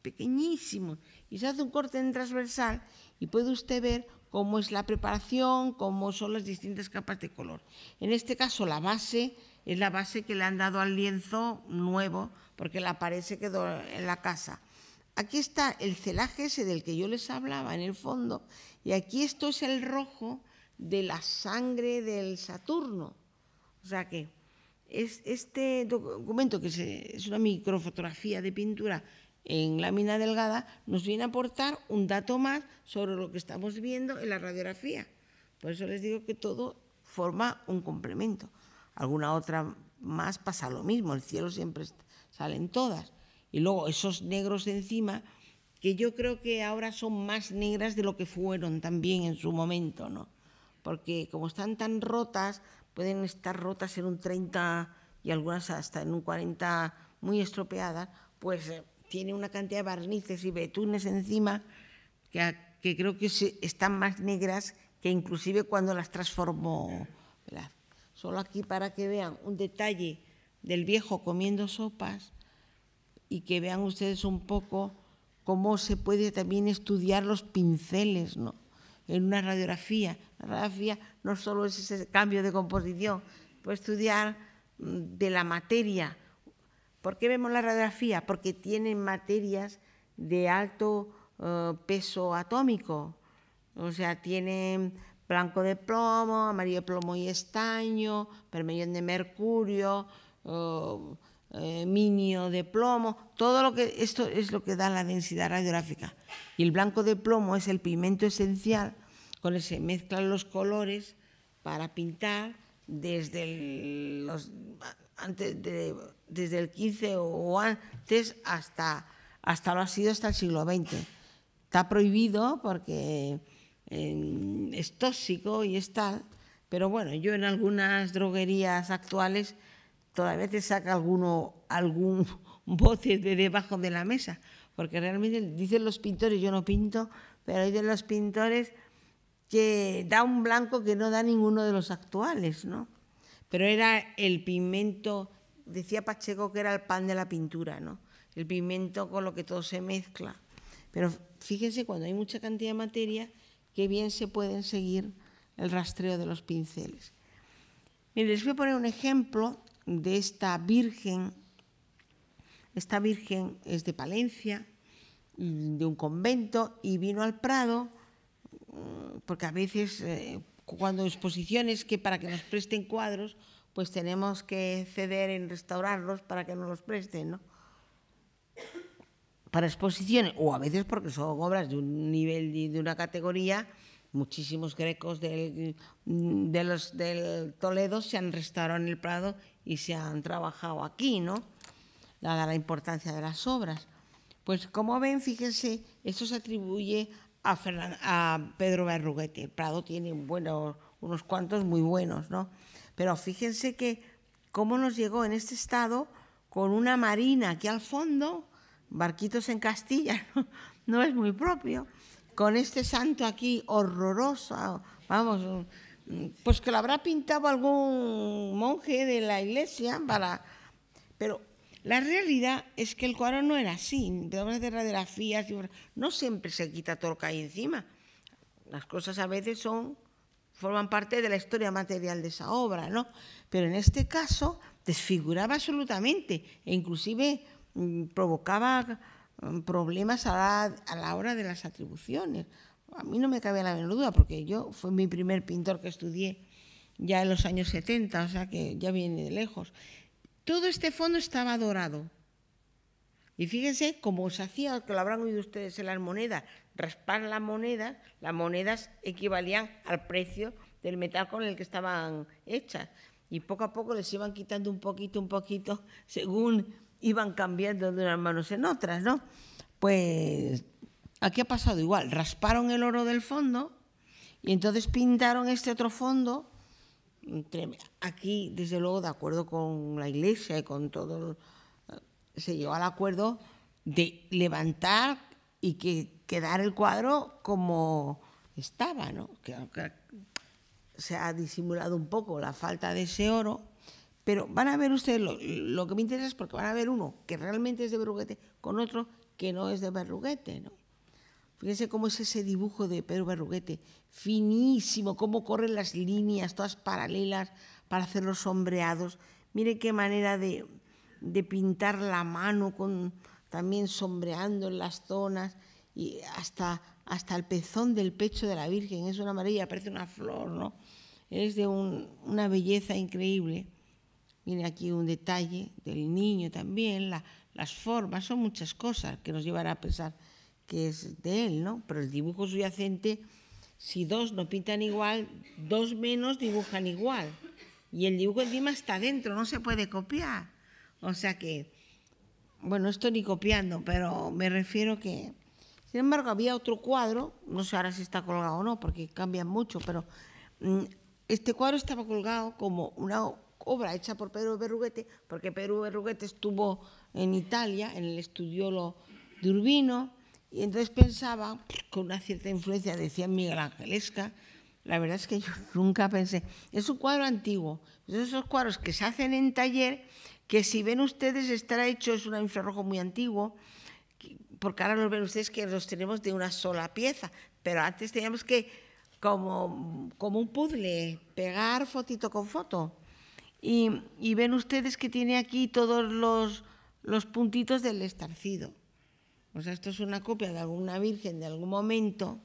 pequeñísimos, y se hace un corte en transversal y puede usted ver cómo es la preparación, cómo son las distintas capas de color. En este caso la base es la base que le han dado al lienzo nuevo, porque la pared se quedó en la casa. Aquí está el celaje ese del que yo les hablaba en el fondo y aquí esto es el rojo de la sangre del Saturno. O sea que es este documento, que es una microfotografía de pintura en lámina delgada, nos viene a aportar un dato más sobre lo que estamos viendo en la radiografía. Por eso les digo que todo forma un complemento. Alguna otra más pasa lo mismo, el cielo siempre salen todas. Y luego esos negros encima, que yo creo que ahora son más negras de lo que fueron también en su momento, ¿no? Porque como están tan rotas, pueden estar rotas en un 30 y algunas hasta en un 40 muy estropeadas, pues tiene una cantidad de barnices y betunes encima que creo que están más negras que inclusive cuando las transformó. ¿Verdad? Solo aquí para que vean un detalle del viejo comiendo sopas, y que vean ustedes un poco cómo se puede también estudiar los pinceles, ¿no?, en una radiografía. La radiografía no solo es ese cambio de composición, puede estudiar de la materia. ¿Por qué vemos la radiografía? Porque tienen materias de alto peso atómico, o sea, tienen blanco de plomo, amarillo de plomo y estaño, bermellón de mercurio, minio de plomo, todo lo que esto es lo que da la densidad radiográfica. Y el blanco de plomo es el pigmento esencial con el que se mezclan los colores para pintar desde el 15 o antes hasta lo ha sido hasta el siglo XX. Está prohibido porque es tóxico y es tal, Pero bueno, yo en algunas droguerías actuales todavía te saca algún bote de debajo de la mesa, porque realmente dicen los pintores, yo no pinto, pero dicen los pintores que da un blanco que no da ninguno de los actuales, ¿no? Pero era el pigmento, decía Pacheco que era el pan de la pintura, ¿no? El pigmento con lo que todo se mezcla. Pero fíjense, cuando hay mucha cantidad de materia, qué bien se pueden seguir el rastreo de los pinceles. Miren, les voy a poner un ejemplo de esta Virgen. Esta Virgen es de Palencia, de un convento, y vino al Prado, porque a veces cuando exposiciones que para que nos presten cuadros, pues tenemos que ceder en restaurarlos para que nos los presten, ¿no? Para exposiciones, o a veces porque son obras de un nivel, de una categoría, muchísimos grecos del Toledo se han restaurado en el Prado y se han trabajado aquí, ¿no? Dada la importancia de las obras. Pues como ven, fíjense, esto se atribuye a Pedro Berruguete. El Prado tiene unos cuantos muy buenos, ¿no? Pero fíjense que cómo nos llegó en este estado con una marina aquí al fondo, barquitos en Castilla, ¿no? No es muy propio, con este santo aquí horroroso, vamos, pues que lo habrá pintado algún monje de la iglesia para… Pero la realidad es que el cuadro no era así, podemos hacer radiografías, no siempre se quita todo lo que hay encima. Las cosas a veces forman parte de la historia material de esa obra, ¿no? Pero en este caso desfiguraba absolutamente e inclusive provocaba problemas a la hora de las atribuciones. A mí no me cabía la menor duda, porque yo fue mi primer pintor que estudié ya en los años 70, o sea que ya viene de lejos. Todo este fondo estaba dorado. Y fíjense cómo se hacía, que lo habrán oído ustedes en las monedas, raspar las monedas equivalían al precio del metal con el que estaban hechas. Y poco a poco les iban quitando un poquito, según iban cambiando de unas manos en otras, ¿no? Pues aquí ha pasado igual, rasparon el oro del fondo y entonces pintaron este otro fondo, aquí desde luego de acuerdo con la iglesia y con todo, se llegó al acuerdo de levantar y que quedara el cuadro como estaba, ¿no? Que se ha disimulado un poco la falta de ese oro. Pero van a ver ustedes, lo que me interesa es porque van a ver uno que realmente es de Berruguete con otro que no es de Berruguete, ¿no? Fíjense cómo es ese dibujo de Pedro Berruguete, finísimo, cómo corren las líneas, todas paralelas, para hacer los sombreados. Miren qué manera de pintar la mano, también sombreando en las zonas, y hasta el pezón del pecho de la Virgen. Es una amarilla, parece una flor, ¿no? Es de una belleza increíble. Miren aquí un detalle del niño también, las formas, son muchas cosas que nos llevará a pensar que es de él, ¿no? Pero el dibujo subyacente, si dos no pintan igual, dos menos dibujan igual. Y el dibujo encima está dentro, no se puede copiar. O sea que, bueno, esto ni copiando, pero me refiero que… Sin embargo, había otro cuadro, no sé ahora si está colgado o no, porque cambian mucho, pero este cuadro estaba colgado como una obra hecha por Pedro Berruguete, porque Pedro Berruguete estuvo en Italia, en el Estudiolo de Urbino, y entonces pensaba, con una cierta influencia, decía Miguel Angelesca, la verdad es que yo nunca pensé, es un cuadro antiguo, esos cuadros que se hacen en taller, que si ven ustedes estará hecho, es un infrarrojo muy antiguo, porque ahora los ven ustedes que los tenemos de una sola pieza, pero antes teníamos que, como un puzzle, pegar fotito con foto. Y ven ustedes que tiene aquí todos los puntitos del estarcido. O sea, esto es una copia de alguna virgen de algún momento,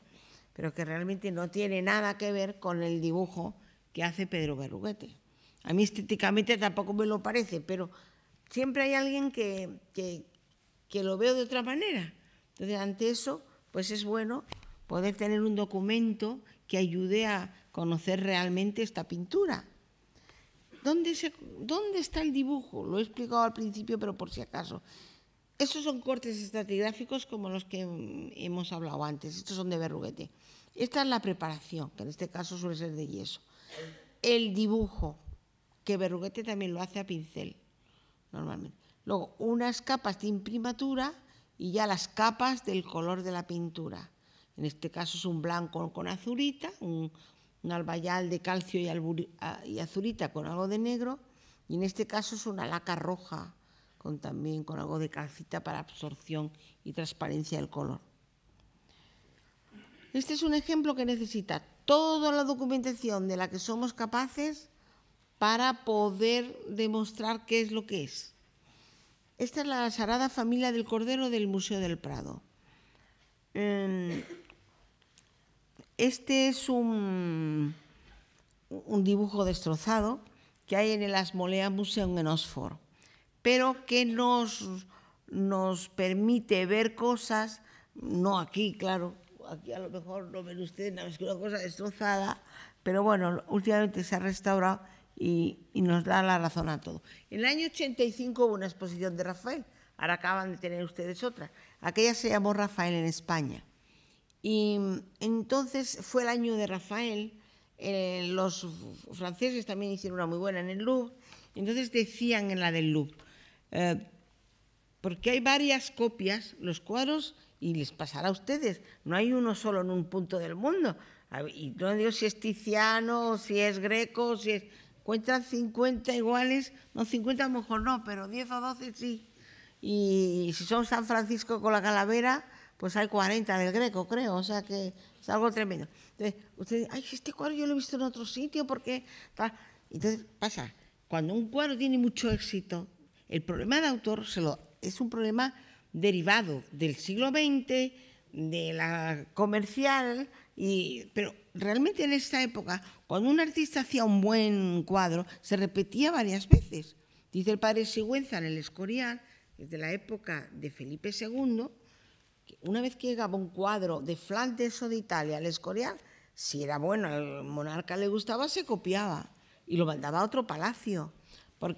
pero que realmente no tiene nada que ver con el dibujo que hace Pedro Berruguete. A mí estéticamente tampoco me lo parece, pero siempre hay alguien que lo veo de otra manera. Entonces, ante eso, pues es bueno poder tener un documento que ayude a conocer realmente esta pintura. ¿Dónde está el dibujo? Lo he explicado al principio, pero por si acaso. Estos son cortes estratigráficos como los que hemos hablado antes. Estos son de Berruguete. Esta es la preparación, que en este caso suele ser de yeso. el dibujo, que Berruguete también lo hace a pincel, normalmente. Luego, unas capas de imprimatura y ya las capas del color de la pintura. En este caso es un blanco con azurita, un albayal de calcio y azurita con algo de negro, y en este caso es una laca roja también con algo de calcita para absorción y transparencia del color. Este es un ejemplo que necesita toda la documentación de la que somos capaces para poder demostrar qué es lo que es. Esta es la Sagrada Familia del Cordero del Museo del Prado. Este es un dibujo destrozado que hay en el Asmolean Museum en Oxford, pero que nos permite ver cosas, no aquí, claro, aquí a lo mejor no ven ustedes nada más que una cosa destrozada, pero bueno, últimamente se ha restaurado y nos da la razón a todo. En el año 85 hubo una exposición de Rafael, ahora acaban de tener ustedes otra, aquella se llamó Rafael en España. Y entonces fue el año de Rafael, los franceses también hicieron una muy buena en el Louvre, entonces decían en la del Louvre, porque hay varias copias, los cuadros, y les pasará a ustedes, no hay uno solo en un punto del mundo, y no digo si es Tiziano, si es Greco, si es... Cuentan 50 iguales, no, 50 a lo mejor no, pero 10 o 12 sí, y si son San Francisco con la calavera, pues hay 40 del Greco, creo, o sea que es algo tremendo. Entonces, ustedes dicen, ay, este cuadro yo lo he visto en otro sitio, porque... Entonces, pasa, cuando un cuadro tiene mucho éxito, el problema de autor es un problema derivado del siglo XX, de la comercial, pero realmente en esta época, cuando un artista hacía un buen cuadro, se repetía varias veces. Dice el padre Sigüenza en El Escorial, desde la época de Felipe II, que una vez que llegaba un cuadro de Flandes o de Italia al Escorial, si era bueno, al monarca le gustaba, se copiaba y lo mandaba a otro palacio.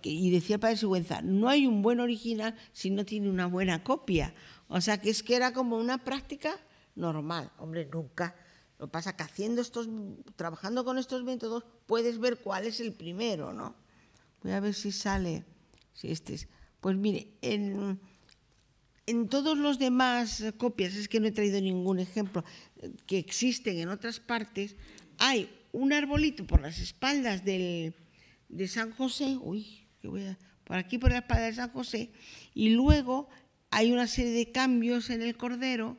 Y decía el padre Sigüenza, no hay un buen original si no tiene una buena copia. O sea, que es que era como una práctica normal. Hombre, nunca. Lo que pasa es que trabajando con estos métodos puedes ver cuál es el primero, ¿no? Voy a ver si sale, si este es. Pues mire, en todos los demás copias, es que no he traído ningún ejemplo, que existen en otras partes, hay un arbolito por las espaldas de San José, por aquí por la espalda de San José, y luego hay una serie de cambios en el Cordero,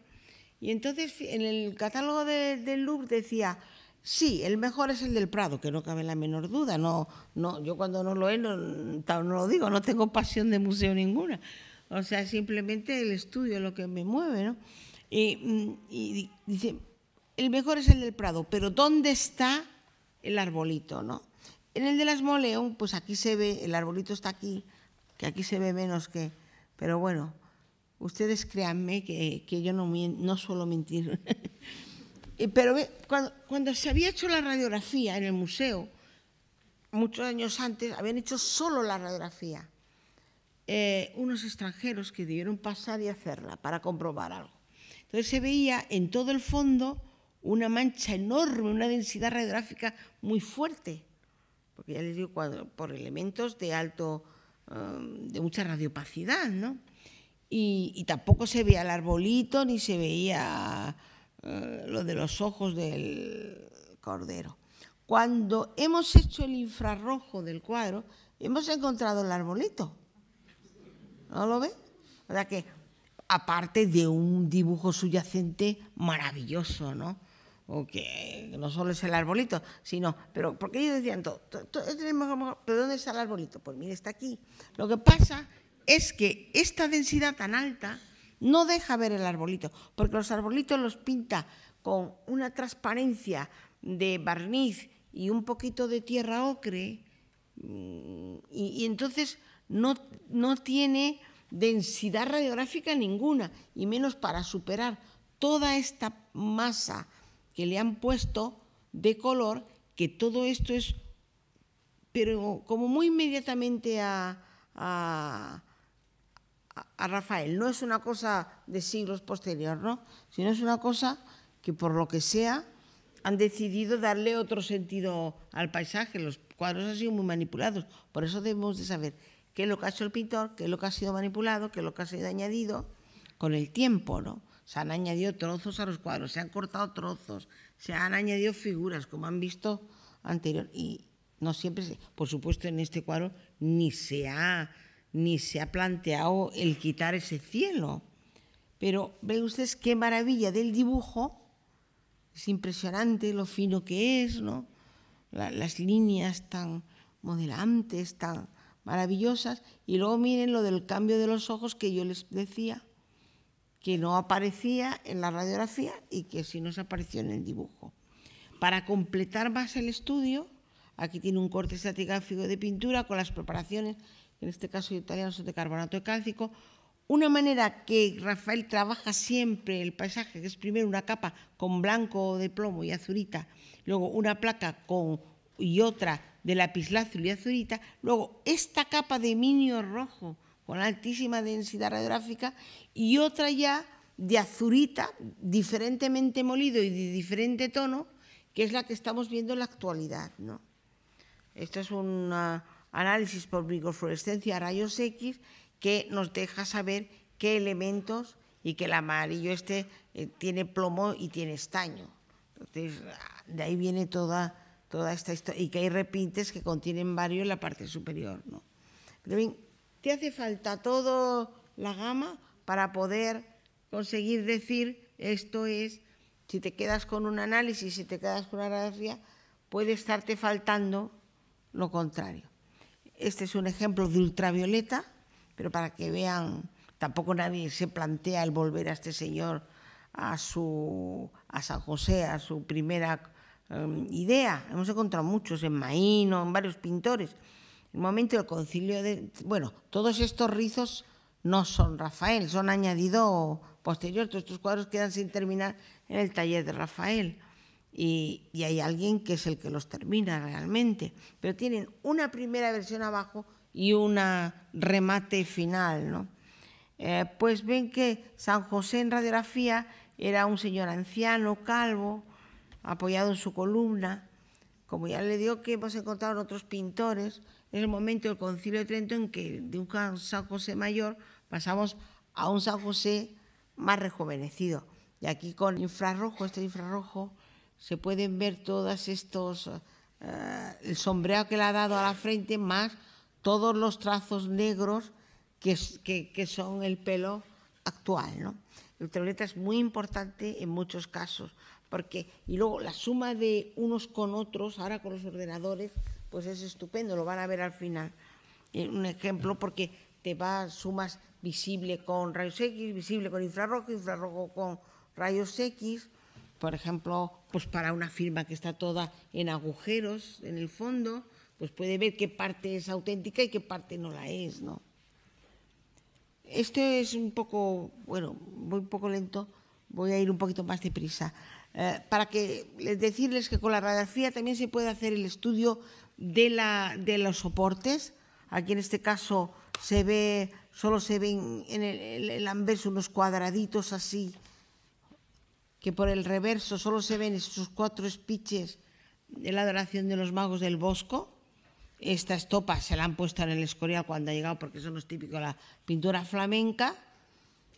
y entonces en el catálogo del Louvre decía, sí, el mejor es el del Prado, que no cabe la menor duda, yo cuando no lo he, no lo digo, no tengo pasión de museo ninguna, o sea, simplemente el estudio es lo que me mueve, ¿no? Y dice, el mejor es el del Prado, pero ¿dónde está el arbolito, no? En el de las Moleón, pues aquí se ve, el arbolito está aquí, que aquí se ve menos que... Pero bueno, ustedes créanme que yo no suelo mentir. Pero cuando se había hecho la radiografía en el museo, muchos años antes, habían hecho solo la radiografía. Unos extranjeros que debieron pasar y hacerla para comprobar algo. Entonces se veía en todo el fondo una mancha enorme, una densidad radiográfica muy fuerte. Porque ya les digo, por elementos de de mucha radiopacidad, ¿no? Y tampoco se veía el arbolito, ni se veía lo de los ojos del cordero. Cuando hemos hecho el infrarrojo del cuadro, hemos encontrado el arbolito. ¿No lo ve? O sea que, aparte de un dibujo subyacente maravilloso, ¿no? O que no solo es el arbolito, sino, pero porque ellos decían todo, pero ¿dónde está el arbolito? Pues mire, está aquí. Lo que pasa es que esta densidad tan alta no deja ver el arbolito, porque los arbolitos los pinta con una transparencia de barniz y un poquito de tierra ocre, y entonces no tiene densidad radiográfica ninguna, y menos para superar toda esta masa que le han puesto de color, que todo esto es, pero como muy inmediatamente a Rafael, no es una cosa de siglos posterior, ¿no? Sino es una cosa que por lo que sea han decidido darle otro sentido al paisaje. Los cuadros han sido muy manipulados. Por eso debemos de saber qué es lo que ha hecho el pintor, qué es lo que ha sido manipulado, qué es lo que ha sido añadido con el tiempo, ¿no? Se han añadido trozos a los cuadros, se han cortado trozos, se han añadido figuras, como han visto anterior. Y no siempre, por supuesto, en este cuadro ni se ha planteado el quitar ese cielo. Pero ven ustedes qué maravilla del dibujo. Es impresionante lo fino que es, ¿no? Las líneas tan modelantes, tan maravillosas. Y luego miren lo del cambio de los ojos que yo les decía, que no aparecía en la radiografía y que sí nos apareció en el dibujo. Para completar más el estudio, aquí tiene un corte estratigráfico de pintura con las preparaciones, en este caso italianos, son de carbonato de cálcico. Una manera que Rafael trabaja siempre el paisaje, que es primero una capa con blanco de plomo y azurita, luego una placa con y otra de lapislázuli y azurita, luego esta capa de minio rojo con altísima densidad radiográfica y otra ya de azurita, diferentemente molido y de diferente tono, que es la que estamos viendo en la actualidad, ¿no? Esto es un análisis por microfluorescencia a rayos X que nos deja saber qué elementos y que el amarillo este tiene plomo y tiene estaño. Entonces, de ahí viene toda esta historia. Y que hay repintes que contienen varios en la parte superior, ¿no? Pero bien, te hace falta toda la gama para poder conseguir decir esto es, si te quedas con un análisis, si te quedas con una radiografía, puede estarte faltando lo contrario. Este es un ejemplo de ultravioleta, pero para que vean, tampoco nadie se plantea el volver a este señor a San José, a su primera idea. Hemos encontrado muchos en Maíno, en varios pintores. El momento del concilio de... Bueno, todos estos rizos no son Rafael, son añadido posterior. Todos estos cuadros quedan sin terminar en el taller de Rafael. Y hay alguien que es el que los termina realmente. Pero tienen una primera versión abajo y un remate final, ¿no? Pues ven que San José en radiografía era un señor anciano, calvo, apoyado en su columna. Como ya le digo que hemos encontrado en otros pintores, es el momento del Concilio de Trento en que de un San José mayor pasamos a un San José más rejuvenecido. Y aquí con infrarrojo, este infrarrojo, se pueden ver todos estos, el sombreado que le ha dado a la frente, más todos los trazos negros que son el pelo actual, ¿no? El ultravioleta es muy importante en muchos casos, porque, y luego la suma de unos con otros, ahora con los ordenadores, pues es estupendo, lo van a ver al final. Un ejemplo, porque te va sumas visible con rayos X, visible con infrarrojo, infrarrojo con rayos X, por ejemplo, pues para una firma que está toda en agujeros en el fondo, pues puede ver qué parte es auténtica y qué parte no la es, ¿no? Esto es un poco, bueno, voy un poco lento, voy a ir un poquito más deprisa. Para que decirles que con la radiografía también se puede hacer el estudio de los soportes. Aquí en este caso se ve, solo se ven en el anverso unos cuadraditos así, que por el reverso solo se ven esos cuatro espiches de la adoración de los magos del Bosco. Esta estopa se la han puesto en el Escorial cuando ha llegado, porque eso no es típico de la pintura flamenca.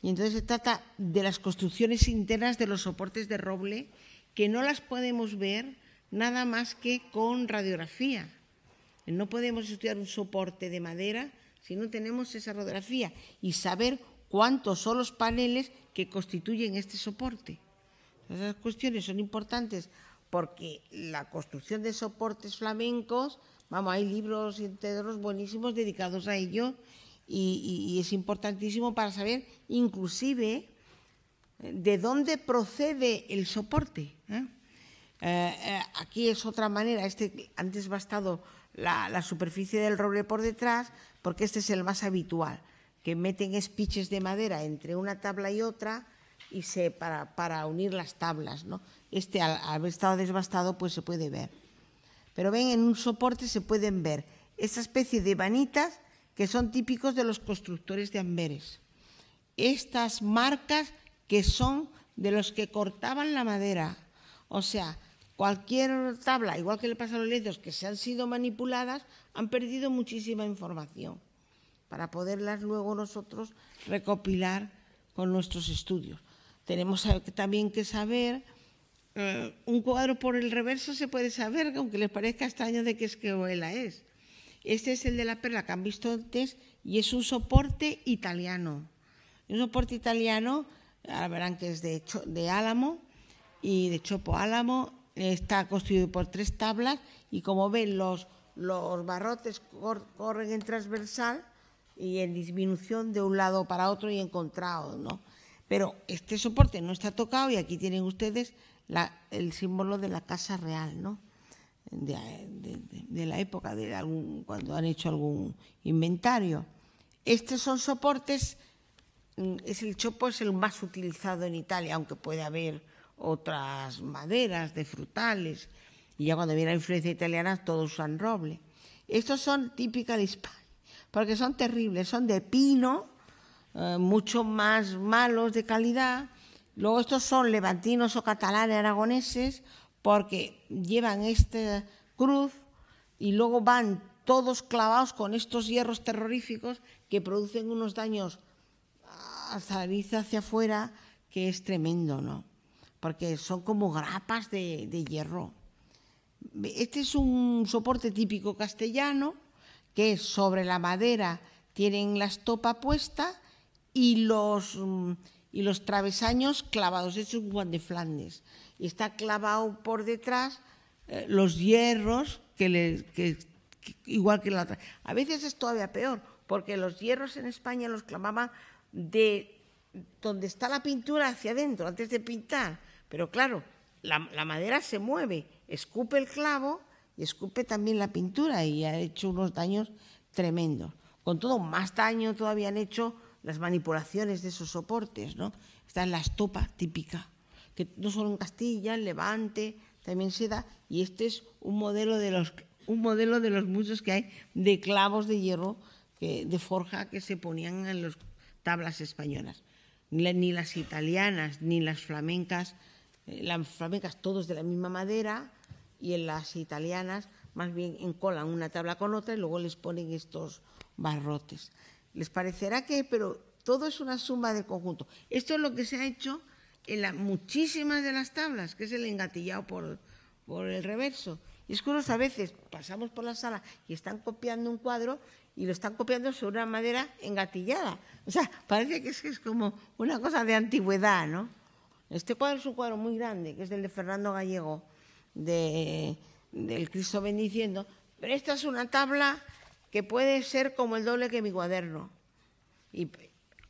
Y entonces se trata de las construcciones internas de los soportes de roble, que no las podemos ver nada más que con radiografía. No podemos estudiar un soporte de madera si no tenemos esa radiografía y saber cuántos son los paneles que constituyen este soporte. Esas cuestiones son importantes porque la construcción de soportes flamencos, vamos, hay libros enteros buenísimos dedicados a ello y es importantísimo para saber, inclusive, de dónde procede el soporte, ¿eh? Aquí es otra manera. Antes ha estado la superficie del roble por detrás, porque este es el más habitual, que meten espiches de madera entre una tabla y otra y para unir las tablas, ¿no? Este, al haber estado desbastado, pues se puede ver. Pero ven, en un soporte se pueden ver esta especie de vanitas que son típicos de los constructores de Amberes. Estas marcas que son de los que cortaban la madera. O sea, Cualquier tabla, igual que le pasa a los lienzos, que se han sido manipuladas, han perdido muchísima información para poderlas luego nosotros recopilar con nuestros estudios. Tenemos también que saber, un cuadro por el reverso se puede saber, aunque les parezca extraño, de qué escayola es. Este es el de la perla que han visto antes y es un soporte italiano. Un soporte italiano, ahora verán que es de álamo y de chopo álamo, está construido por 3 tablas y como ven los barrotes corren en transversal y en disminución de un lado para otro y encontrado, ¿no? Pero este soporte no está tocado y aquí tienen ustedes el símbolo de la Casa Real, ¿no? De la época, cuando han hecho algún inventario. Estos son soportes, el chopo es el más utilizado en Italia, aunque puede haber otras maderas de frutales, y ya cuando viene la influencia italiana todos usan roble. Estos son típicos de España, porque son terribles, son de pino, mucho más malos de calidad. Luego estos son levantinos o catalanes aragoneses, porque llevan esta cruz y luego van todos clavados con estos hierros terroríficos que producen unos daños a salir hacia afuera, que es tremendo, ¿no? Porque son como grapas de hierro. Este es un soporte típico castellano, que sobre la madera tienen la estopa puesta y los travesaños clavados. Este es un Juan de Flandes. Y está clavado por detrás los hierros, que igual que en la otra. A veces es todavía peor, porque los hierros en España los clavaban de donde está la pintura hacia adentro, antes de pintar. Pero claro, la madera se mueve, escupe el clavo y escupe también la pintura y ha hecho unos daños tremendos. Con todo, más daño todavía han hecho las manipulaciones de esos soportes, ¿no? Esta es la estopa típica, que no solo en Castilla, en Levante también se da, y este es un modelo de los muchos que hay de clavos de hierro de forja que se ponían en las tablas españolas. Ni las italianas ni las flamencas, todos de la misma madera, y en las italianas más bien encolan una tabla con otra y luego les ponen estos barrotes. Les parecerá que, pero todo es una suma de conjunto. Esto es lo que se ha hecho en muchísimas de las tablas, que es el engatillado por el reverso. Y es curioso, a veces pasamos por la sala y están copiando un cuadro y lo están copiando sobre una madera engatillada. O sea, parece que es como una cosa de antigüedad, ¿no? Este cuadro es un cuadro muy grande, que es el de Fernando Gallego, del Cristo bendiciendo, pero esta es una tabla que puede ser como el doble que mi cuaderno, y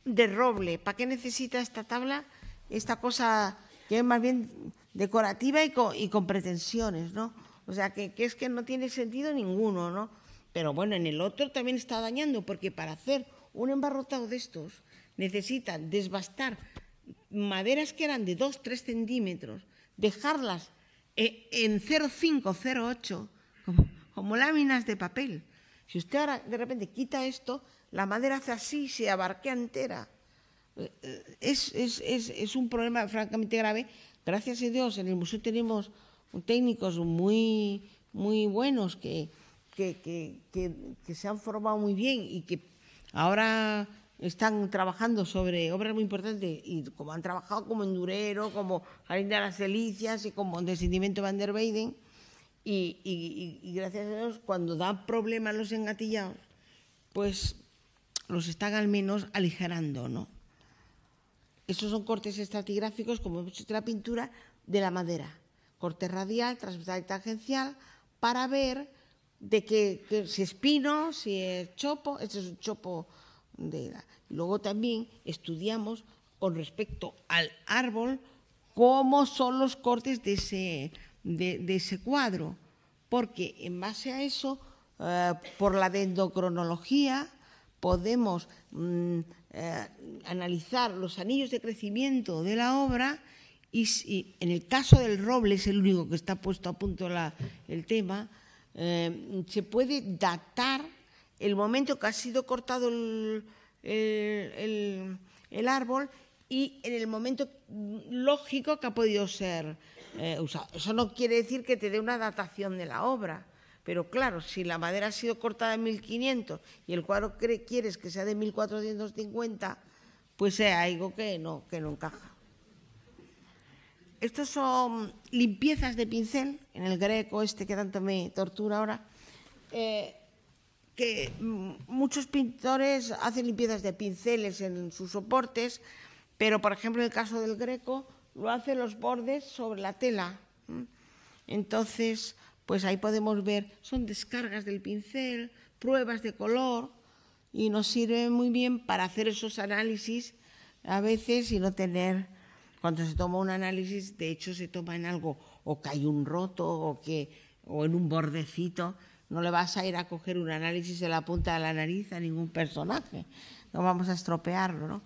de roble. ¿Para qué necesita esta tabla? Esta cosa que es más bien decorativa y con pretensiones, ¿no? O sea, que es que no tiene sentido ninguno, ¿no? Pero bueno, en el otro también está dañando, porque para hacer un embarrotado de estos necesitan desbastar maderas que eran de 2-3 centímetros, dejarlas en 0,5-0,8 como láminas de papel. Si usted ahora de repente quita esto, la madera hace así, se abarquea entera. Es un problema francamente grave. Gracias a Dios, en el museo tenemos técnicos muy, muy buenos que se han formado muy bien y que ahora están trabajando sobre obras muy importantes, y como han trabajado como Endurero, como Jardín de las Delicias y como Descendimiento van der Weyden, y gracias a Dios, cuando dan problemas los engatillados, pues los están al menos aligerando, ¿no? Estos son cortes estratigráficos, como hemos hecho de la pintura, de la madera. Corte radial, transversal y tangencial, para ver de que si es pino, si es chopo. Este es un chopo de... Luego también estudiamos con respecto al árbol cómo son los cortes de ese cuadro, porque en base a eso, por la dendrocronología, podemos analizar los anillos de crecimiento de la obra, y en el caso del roble, es el único que está puesto a punto el tema, se puede datar el momento que ha sido cortado el árbol y en el momento lógico que ha podido ser usado. Eso no quiere decir que te dé una datación de la obra, pero claro, si la madera ha sido cortada en 1500 y el cuadro quieres que sea de 1450, pues es algo que no encaja. Estos son limpiezas de pincel, en el greco este que tanto me tortura ahora, que muchos pintores hacen limpiezas de pinceles en sus soportes, pero, por ejemplo, en el caso del greco, lo hacen los bordes sobre la tela. Entonces, pues ahí podemos ver, son descargas del pincel, pruebas de color, y nos sirve muy bien para hacer esos análisis a veces y no tener… Cuando se toma un análisis, de hecho, se toma en algo, o que hay un roto, o en un bordecito. No le vas a ir a coger un análisis en la punta de la nariz a ningún personaje. No vamos a estropearlo, ¿no?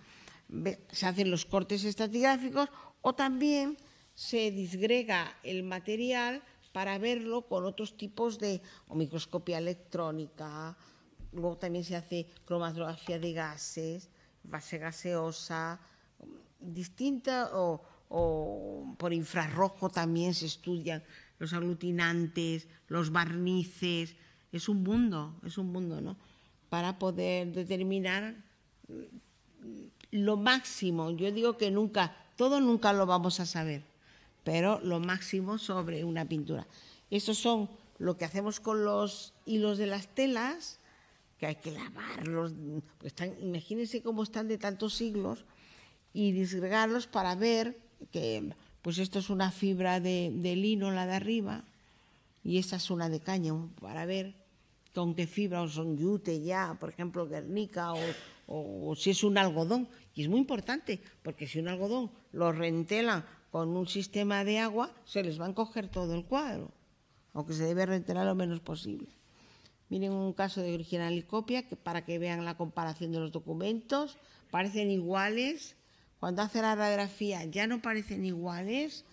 Se hacen los cortes estratigráficos o también se disgrega el material para verlo con otros tipos de microscopía electrónica. Luego también se hace cromatografía de gases, base gaseosa, distinta, o por infrarrojo también se estudian los aglutinantes, los barnices. Es un mundo, ¿no? Para poder determinar lo máximo. Yo digo que nunca, todo nunca lo vamos a saber, pero lo máximo sobre una pintura. Estos son lo que hacemos con los hilos de las telas, que hay que lavarlos, pues están, imagínense cómo están de tantos siglos, y disgregarlos para ver que, pues esto es una fibra de lino, la de arriba, y esta es una de cáñamo, para ver con qué fibra, o son yute ya, por ejemplo, Guernica, o si es un algodón. Y es muy importante, porque si un algodón lo rentelan con un sistema de agua, se les va a encoger todo el cuadro, aunque se debe rentelar lo menos posible. Miren un caso de original y copia, que para que vean la comparación de los documentos, parecen iguales. Cuando hace la radiografía ya no parecen iguales.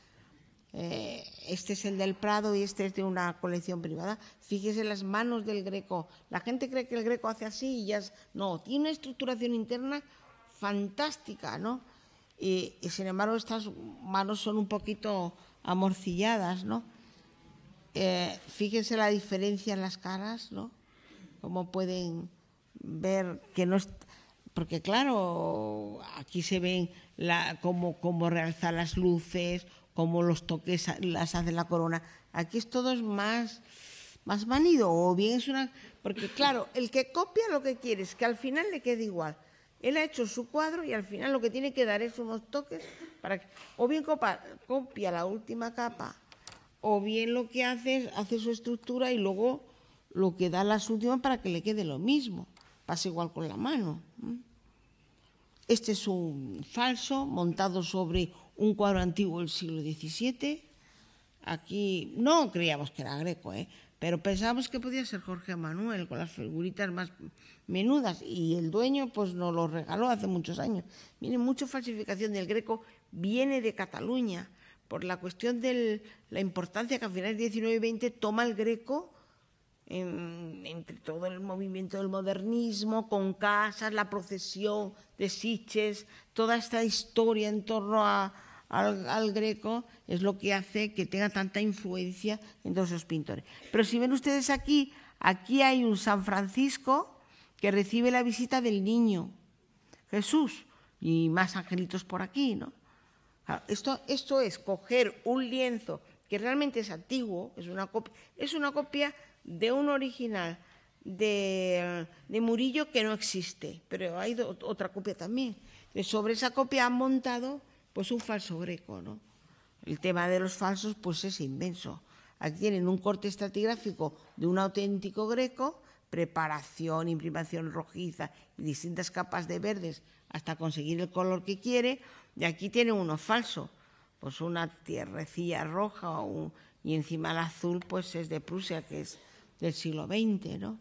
Este es el del Prado y este es de una colección privada. Fíjese las manos del greco. La gente cree que el greco hace así y ya… No, tiene una estructuración interna fantástica, ¿no? Y sin embargo, estas manos son un poquito amorcilladas, ¿no? Fíjese la diferencia en las caras, ¿no? Como pueden ver que no… Porque, claro, aquí se ven cómo realzar las luces, cómo los toques las hace la corona. Aquí es todo más manido, o bien es una… Porque, claro, el que copia lo que quiere es que al final le quede igual. Él ha hecho su cuadro y al final lo que tiene que dar es unos toques para que… O bien copia la última capa, o bien lo que hace es hace su estructura y luego lo que da las últimas para que le quede lo mismo. Pasa igual con la mano. Este es un falso montado sobre un cuadro antiguo del siglo XVII. Aquí no creíamos que era greco, pero pensábamos que podía ser Jorge Manuel, con las figuritas más menudas, y el dueño pues nos lo regaló hace muchos años. Miren, mucha falsificación del greco viene de Cataluña, por la cuestión de la importancia que a finales del XIX y XX toma el greco entre todo el movimiento del modernismo, con casas, la procesión de Sitges, toda esta historia en torno al greco es lo que hace que tenga tanta influencia en todos esos pintores. Pero si ven ustedes aquí, aquí hay un San Francisco que recibe la visita del niño Jesús y más angelitos por aquí, ¿no? Claro, esto es coger un lienzo que realmente es antiguo, es una copia de un original de Murillo que no existe, pero hay otra copia también. Sobre esa copia han montado pues un falso greco, ¿no? El tema de los falsos pues es inmenso. Aquí tienen un corte estratigráfico de un auténtico greco, preparación, imprimación rojiza y distintas capas de verdes hasta conseguir el color que quiere, y aquí tienen uno falso, pues una tierrecilla roja y encima el azul pues es de Prusia, que es del siglo XX, ¿no?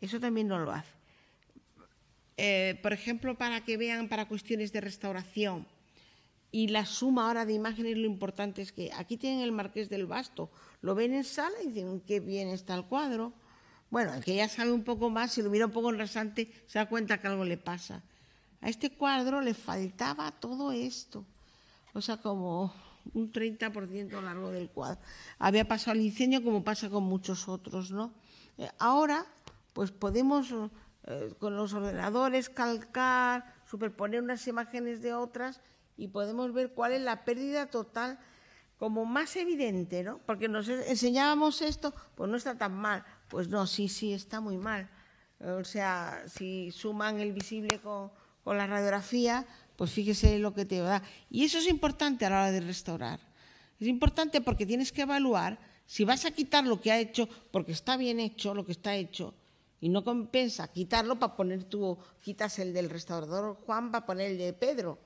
Eso también no lo hace. Por ejemplo, para que vean, para cuestiones de restauración y la suma ahora de imágenes, lo importante es que aquí tienen el Marqués del Basto, lo ven en sala y dicen qué bien está el cuadro. Bueno, el que ya sabe un poco más, si lo mira un poco en rasante, se da cuenta que algo le pasa. A este cuadro le faltaba todo esto, o sea, como un 30% a lo largo del cuadro. Había pasado el incendio como pasa con muchos otros, ¿no? Ahora, pues podemos con los ordenadores calcar, superponer unas imágenes de otras y podemos ver cuál es la pérdida total como más evidente, ¿no? Porque nos enseñábamos esto, pues no está tan mal. Pues no, sí, está muy mal. O sea, si suman el visible con la radiografía, pues fíjese lo que te da. Y eso es importante a la hora de restaurar. Es importante porque tienes que evaluar si vas a quitar lo que ha hecho, porque está bien hecho lo que está hecho, y no compensa quitarlo para poner quitas el del restaurador Juan para poner el de Pedro.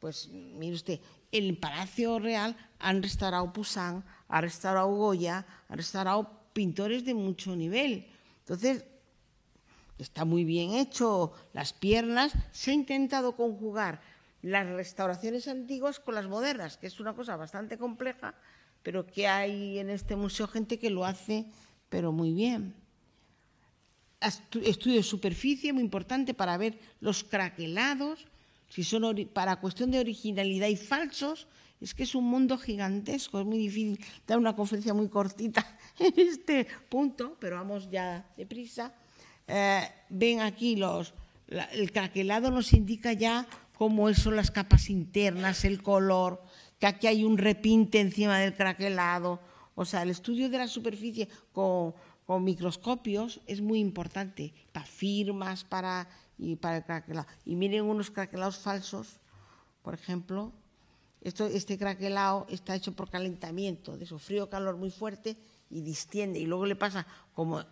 Pues mire usted, en el Palacio Real han restaurado Poussin, ha restaurado Goya, han restaurado pintores de mucho nivel. Entonces, está muy bien hecho las piernas. Se ha intentado conjugar las restauraciones antiguas con las modernas, que es una cosa bastante compleja, pero que hay en este museo gente que lo hace, pero muy bien. Estudio de superficie, muy importante para ver los craquelados, si son para cuestión de originalidad y falsos. Es que es un mundo gigantesco, es muy difícil dar una conferencia muy cortita en este punto, pero vamos ya deprisa. Ven aquí el craquelado nos indica ya cómo son las capas internas, el color, que aquí hay un repinte encima del craquelado. O sea, el estudio de la superficie con microscopios es muy importante para firmas, para el craquelado. Y miren unos craquelados falsos, por ejemplo, este craquelado está hecho por calentamiento, de sufrió calor muy fuerte y distiende, y luego le pasa como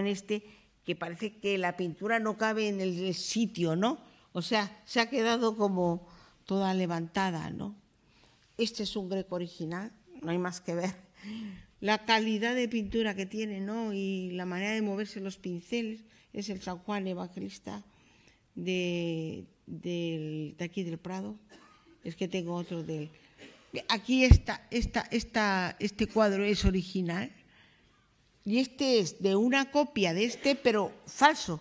en este, que parece que la pintura no cabe en el sitio, ¿no? O sea, se ha quedado como toda levantada, ¿no? Este es un greco original, no hay más que ver. La calidad de pintura que tiene, ¿no? Y la manera de moverse los pinceles. Es el San Juan Evangelista de aquí del Prado. Es que tengo otro de él. Aquí este cuadro es original. Y este es de una copia de este, pero falso.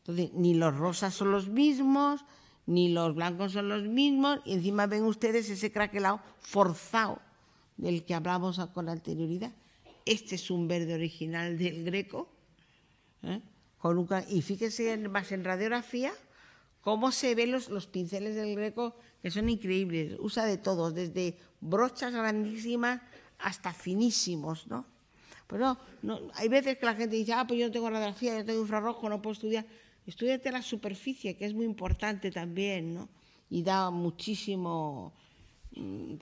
Entonces, ni los rosas son los mismos, ni los blancos son los mismos. Y encima ven ustedes ese craquelado forzado del que hablamos con anterioridad. Este es un verde original del Greco. Y fíjense más en radiografía cómo se ven los pinceles del Greco, que son increíbles. Usa de todos, desde brochas grandísimas hasta finísimos, ¿no? Pues no, hay veces que la gente dice, pues yo no tengo radiografía, yo tengo infrarrojo, no puedo estudiar. Estudiate la superficie, que es muy importante también, ¿no? Y da muchísimo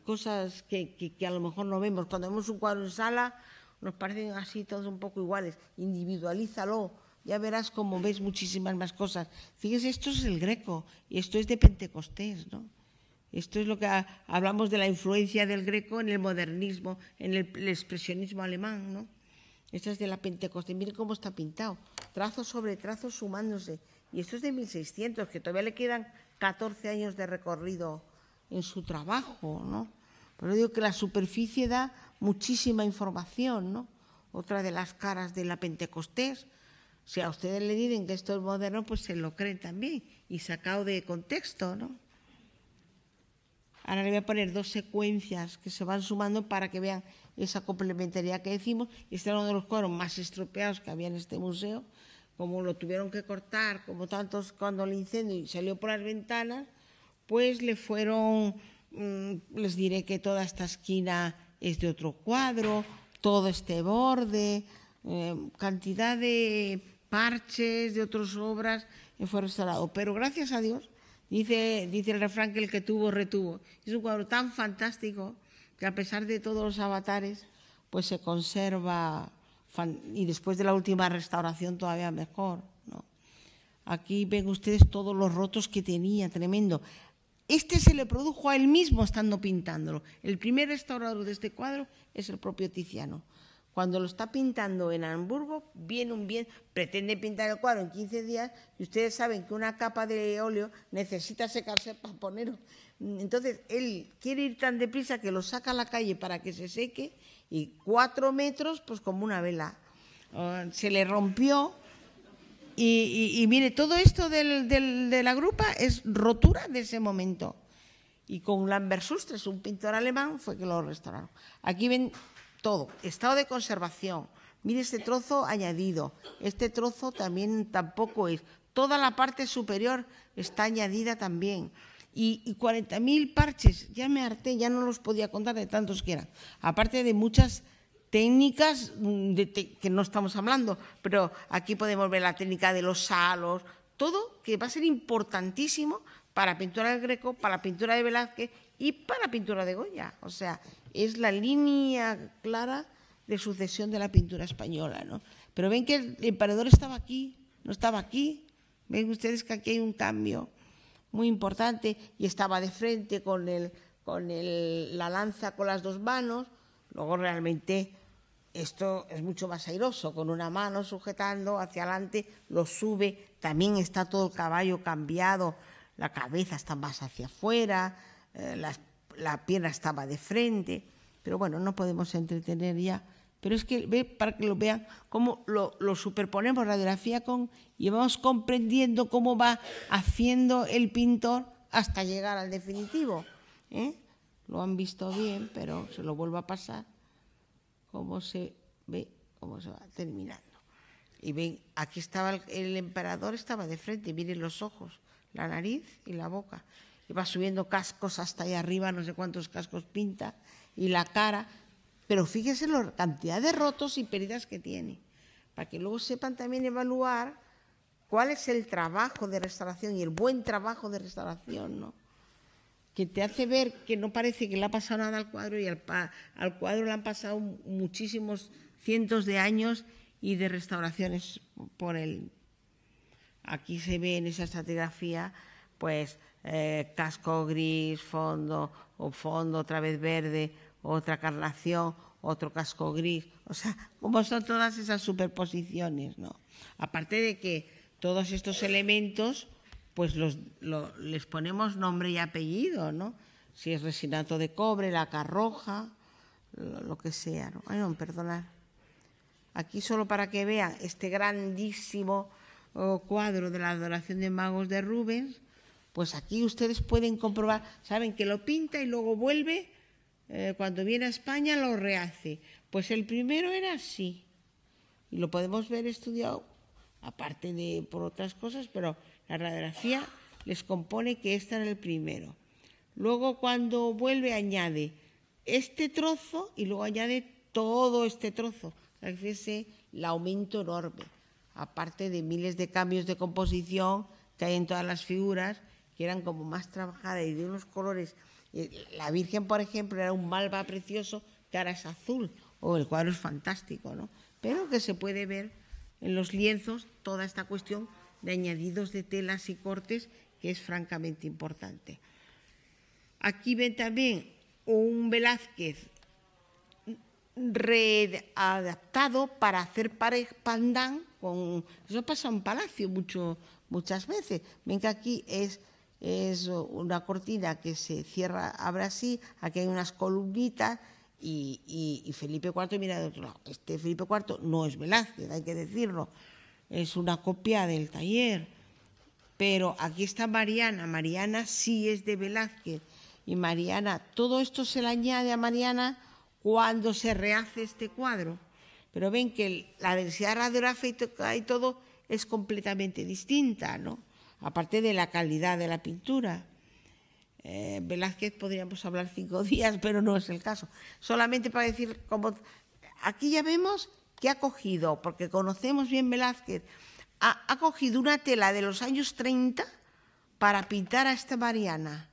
cosas que a lo mejor no vemos. Cuando vemos un cuadro en sala, nos parecen así todos un poco iguales. Individualízalo, ya verás cómo ves muchísimas más cosas. Fíjese, esto es el Greco y esto es de Pentecostés, ¿no? Esto es lo que hablamos de la influencia del Greco en el modernismo, en el expresionismo alemán, ¿no? Esto es de la Pentecostés, miren cómo está pintado, trazo sobre trazo sumándose. Y esto es de 1600, que todavía le quedan 14 años de recorrido en su trabajo, ¿no? Pero digo que la superficie da muchísima información, ¿no? Otra de las caras de la Pentecostés. Si a ustedes le dicen que esto es moderno, pues se lo creen también, y sacado de contexto, ¿no? Ahora le voy a poner dos secuencias que se van sumando para que vean esa complementariedad que decimos. Este era uno de los cuadros más estropeados que había en este museo. Como lo tuvieron que cortar, como tantos cuando el incendio y salió por las ventanas, pues le fueron… les diré que toda esta esquina es de otro cuadro, todo este borde… cantidad de parches de otras obras fue restaurado, pero gracias a Dios dice el refrán que el que tuvo, retuvo. Es un cuadro tan fantástico que a pesar de todos los avatares pues se conserva, y después de la última restauración todavía mejor, ¿no? Aquí ven ustedes todos los rotos que tenía, tremendo. Este se le produjo a él mismo estando pintándolo. El primer restaurador de este cuadro es el propio Tiziano. Cuando lo está pintando en Hamburgo, pretende pintar el cuadro en 15 días y ustedes saben que una capa de óleo necesita secarse para ponerlo. Entonces, él quiere ir tan deprisa que lo saca a la calle para que se seque y 4 metros, pues como una vela. Se le rompió y mire, todo esto de la grupa es rotura de ese momento. y con Lambert Sustres, un pintor alemán, fue que lo restauraron. Aquí ven todo, estado de conservación. Mire este trozo añadido, este trozo también tampoco es. Toda la parte superior está añadida también. Y 40.000 parches, ya me harté, ya no los podía contar de tantos que eran. Aparte de muchas técnicas que no estamos hablando, pero aquí podemos ver la técnica de los salos, todo que va a ser importantísimo para pintura del Greco, para la pintura de Velázquez y para la pintura de Goya. O sea, es la línea clara de sucesión de la pintura española, ¿no? Pero ven que el emperador estaba aquí, no estaba aquí. Ven ustedes que aquí hay un cambio muy importante y estaba de frente con la lanza con las dos manos. Luego realmente esto es mucho más airoso, con una mano sujetando hacia adelante, lo sube, también está todo el caballo cambiado, la cabeza está más hacia afuera, la pierna estaba de frente, pero bueno, no podemos entretener ya. Pero es que, ve, para que lo vean, cómo lo superponemos radiografía y vamos comprendiendo cómo va haciendo el pintor hasta llegar al definitivo. ¿Eh? Lo han visto bien, pero se lo vuelvo a pasar, cómo se ve, cómo se va terminando. Y ven, aquí estaba el emperador, estaba de frente, miren los ojos, la nariz y la boca. Y va subiendo cascos hasta allá arriba, no sé cuántos cascos pinta, y la cara. Pero fíjense la cantidad de rotos y pérdidas que tiene, para que luego sepan también evaluar cuál es el trabajo de restauración y el buen trabajo de restauración, ¿no? Que te hace ver que no parece que le ha pasado nada al cuadro y al cuadro le han pasado muchísimos cientos de años y de restauraciones por él. Aquí se ve en esa estratigrafía, pues, casco gris, fondo otra vez verde, otra carnación, otro casco gris. O sea, como son todas esas superposiciones, ¿no? Aparte de que todos estos elementos, pues les ponemos nombre y apellido, ¿no? Si es resinato de cobre, laca roja, lo que sea, ¿no? Ay, no, perdonad. Aquí solo para que vean este grandísimo cuadro de la Adoración de Magos de Rubens, pues aquí ustedes pueden comprobar, saben que lo pinta y luego vuelve. Cuando viene a España lo rehace. Pues el primero era así. Y lo podemos ver estudiado, aparte de por otras cosas, pero la radiografía les compone que este era el primero. Luego cuando vuelve añade este trozo y luego añade todo este trozo. Fíjense el aumento enorme, aparte de miles de cambios de composición que hay en todas las figuras, que eran como más trabajadas y de unos colores. La Virgen, por ejemplo, era un malva precioso que ahora es azul, o el cuadro es fantástico, ¿no? Pero que se puede ver en los lienzos toda esta cuestión de añadidos de telas y cortes, que es francamente importante. Aquí ven también un Velázquez readaptado para hacer pandán con... Eso pasa en Palacio muchas veces. Ven que aquí es una cortina que se cierra, abre así, aquí hay unas columnitas y Felipe IV mira de otro lado. Este Felipe IV no es Velázquez, hay que decirlo, es una copia del taller. Pero aquí está Mariana, Mariana sí es de Velázquez y Mariana, todo esto se le añade a Mariana cuando se rehace este cuadro. Pero ven que la densidad radiográfica y todo es completamente distinta, ¿no? Aparte de la calidad de la pintura. Velázquez podríamos hablar 5 días, pero no es el caso. Solamente para decir, como aquí ya vemos que ha cogido, porque conocemos bien Velázquez, ha cogido una tela de los años 30 para pintar a esta Mariana,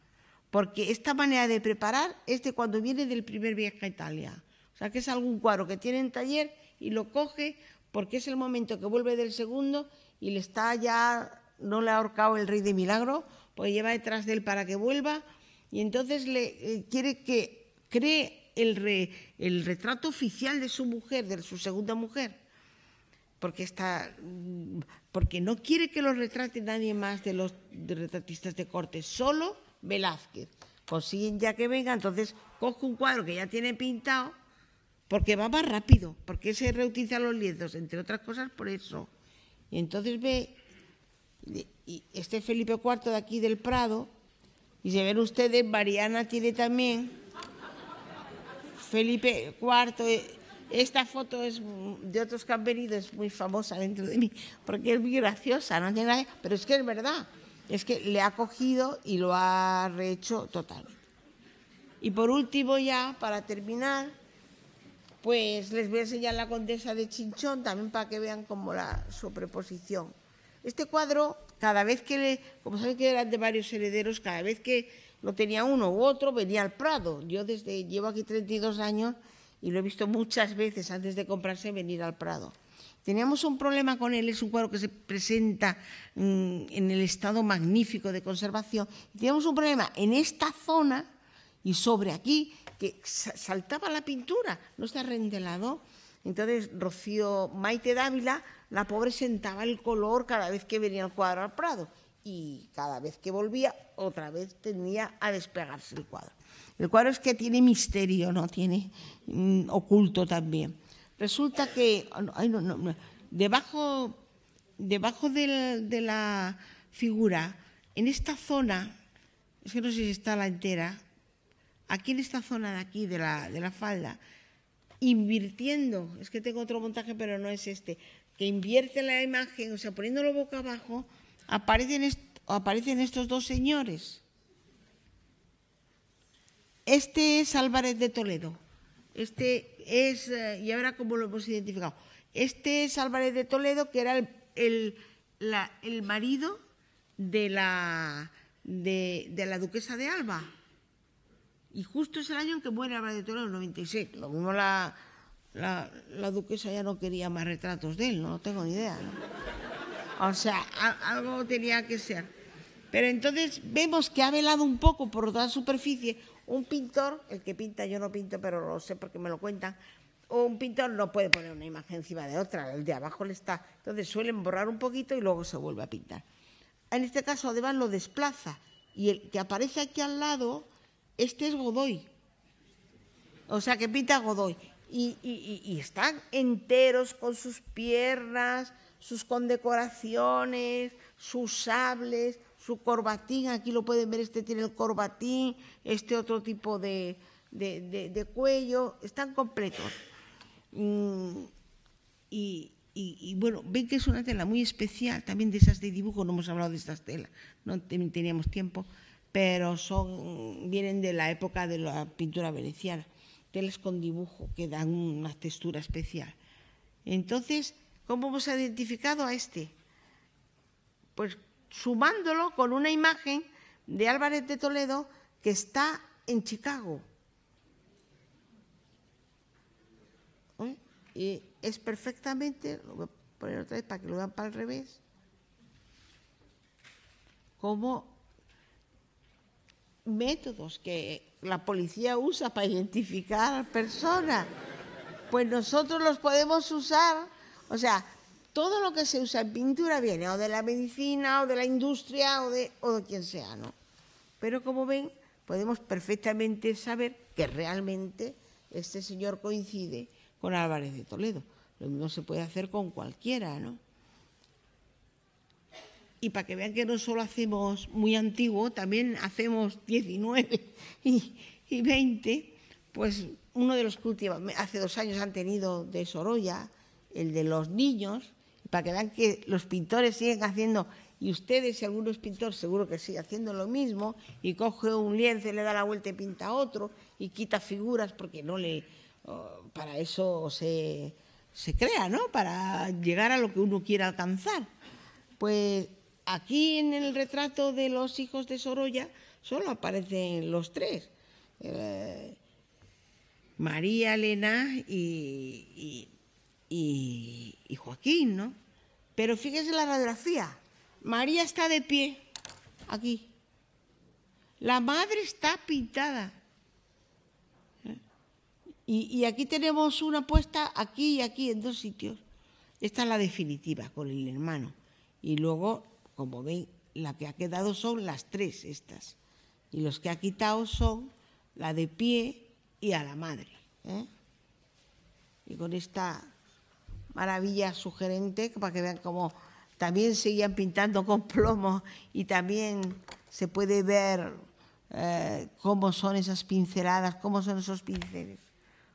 porque esta manera de preparar es de cuando viene del primer viaje a Italia. O sea, que es algún cuadro que tiene en taller y lo coge porque es el momento que vuelve del segundo y le está ya... No le ha ahorcado el rey de milagro, porque lleva detrás de él para que vuelva, y entonces le quiere que cree el retrato oficial de su mujer, de su segunda mujer, porque no quiere que lo retrate nadie más de los retratistas de corte, solo Velázquez. Consiguen ya que venga, entonces coge un cuadro que ya tiene pintado, porque va más rápido, porque se reutilizan los lienzos, entre otras cosas por eso. Y entonces ve... Y este Felipe IV de aquí del Prado Y se ven ustedes, Mariana tiene también Felipe IV. Esta foto es de otros que han venido, es muy famosa dentro de mí, porque es muy graciosa, no tiene nada, pero es que es verdad, es que le ha cogido y lo ha rehecho totalmente. Y por último ya, para terminar, pues les voy a enseñar la Condesa de Chinchón, también para que vean como la sobreposición. Este cuadro, cada vez que le, como saben que eran de varios herederos, cada vez que lo tenía uno u otro, venía al Prado. Yo desde, llevo aquí 32 años y lo he visto muchas veces antes de comprarse venir al Prado. Teníamos un problema con él, es un cuadro que se presenta en el estado magnífico de conservación. Teníamos un problema en esta zona y sobre aquí, que saltaba la pintura, no está rendelado. Entonces, Rocío Maite Dávila, la pobre, sentaba el color cada vez que venía el cuadro al Prado y cada vez que volvía, otra vez tenía a despegarse el cuadro. El cuadro es que tiene misterio, ¿no? Tiene oculto también. Resulta que debajo de la figura, en esta zona, es que no sé si está la entera, aquí en esta zona de aquí, de la falda, invirtiendo, es que tengo otro montaje pero no es este, que invierte la imagen, o sea, poniéndolo boca abajo, aparecen estos dos señores. Este es Álvarez de Toledo, este es, y ahora cómo lo hemos identificado, este es Álvarez de Toledo, que era el marido de la duquesa de Alba, y justo es el año en que muere Álvarez de Toledo, el 96, lo mismo la duquesa ya no quería más retratos de él, no tengo ni idea, ¿no? O sea, algo tenía que ser. Pero entonces vemos que ha velado un poco por toda la superficie. Un pintor, el que pinta, yo no pinto, pero lo sé porque me lo cuentan, o un pintor no puede poner una imagen encima de otra, el de abajo le está. Entonces suelen borrar un poquito y luego se vuelve a pintar. En este caso, además, lo desplaza. Y el que aparece aquí al lado, este es Godoy. O sea, que pinta Godoy. Y están enteros con sus piernas, sus condecoraciones, sus sables, su corbatín, aquí lo pueden ver, este tiene el corbatín, este otro tipo de cuello, están completos. Y bueno, ven que es una tela muy especial, también de esas de dibujo, no hemos hablado de estas telas, no teníamos tiempo, pero vienen de la época de la pintura veneciana, telas con dibujo que dan una textura especial. Entonces, ¿cómo hemos identificado a este? Pues sumándolo con una imagen de Álvarez de Toledo que está en Chicago. ¿Eh? Y es perfectamente, lo voy a poner otra vez para que lo vean para el revés, como métodos que la policía usa para identificar a personas. Pues nosotros los podemos usar, o sea, todo lo que se usa en pintura viene o de la medicina, o de la industria, o de quien sea, ¿no? Pero como ven, podemos perfectamente saber que realmente este señor coincide con Álvarez de Toledo. Lo mismo se puede hacer con cualquiera, ¿no? Y para que vean que no solo hacemos muy antiguo, también hacemos 19 y 20, pues uno de los que últimamente, hace 2 años han tenido de Sorolla, el de los niños, para que vean que los pintores siguen haciendo, y ustedes, y algunos pintores seguro que siguen haciendo lo mismo, y coge un lienzo y le da la vuelta y pinta otro, y quita figuras porque no le... para eso se crea, ¿no? Para llegar a lo que uno quiere alcanzar. Pues aquí en el retrato de los hijos de Sorolla solo aparecen los tres, María, Elena y Joaquín, ¿no? Pero fíjense la radiografía. María está de pie, aquí. La madre está pintada. ¿Eh? Y aquí tenemos una puesta aquí y aquí, en 2 sitios. Esta es la definitiva, con el hermano. Y luego, como ven, la que ha quedado son las 3 estas. Y los que ha quitado son la de pie y a la madre. ¿Eh? Y con esta maravilla sugerente, para que vean cómo también seguían pintando con plomo y también se puede ver cómo son esas pinceladas, cómo son esos pinceles.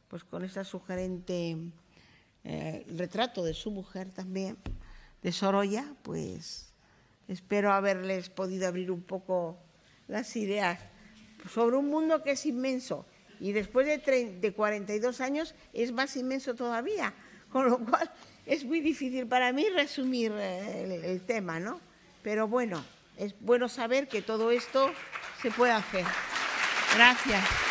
Pues con esta sugerente retrato de su mujer también, de Sorolla, pues espero haberles podido abrir un poco las ideas sobre un mundo que es inmenso y después de 42 años es más inmenso todavía, con lo cual es muy difícil para mí resumir el tema, ¿no? Pero bueno, es bueno saber que todo esto se puede hacer. Gracias.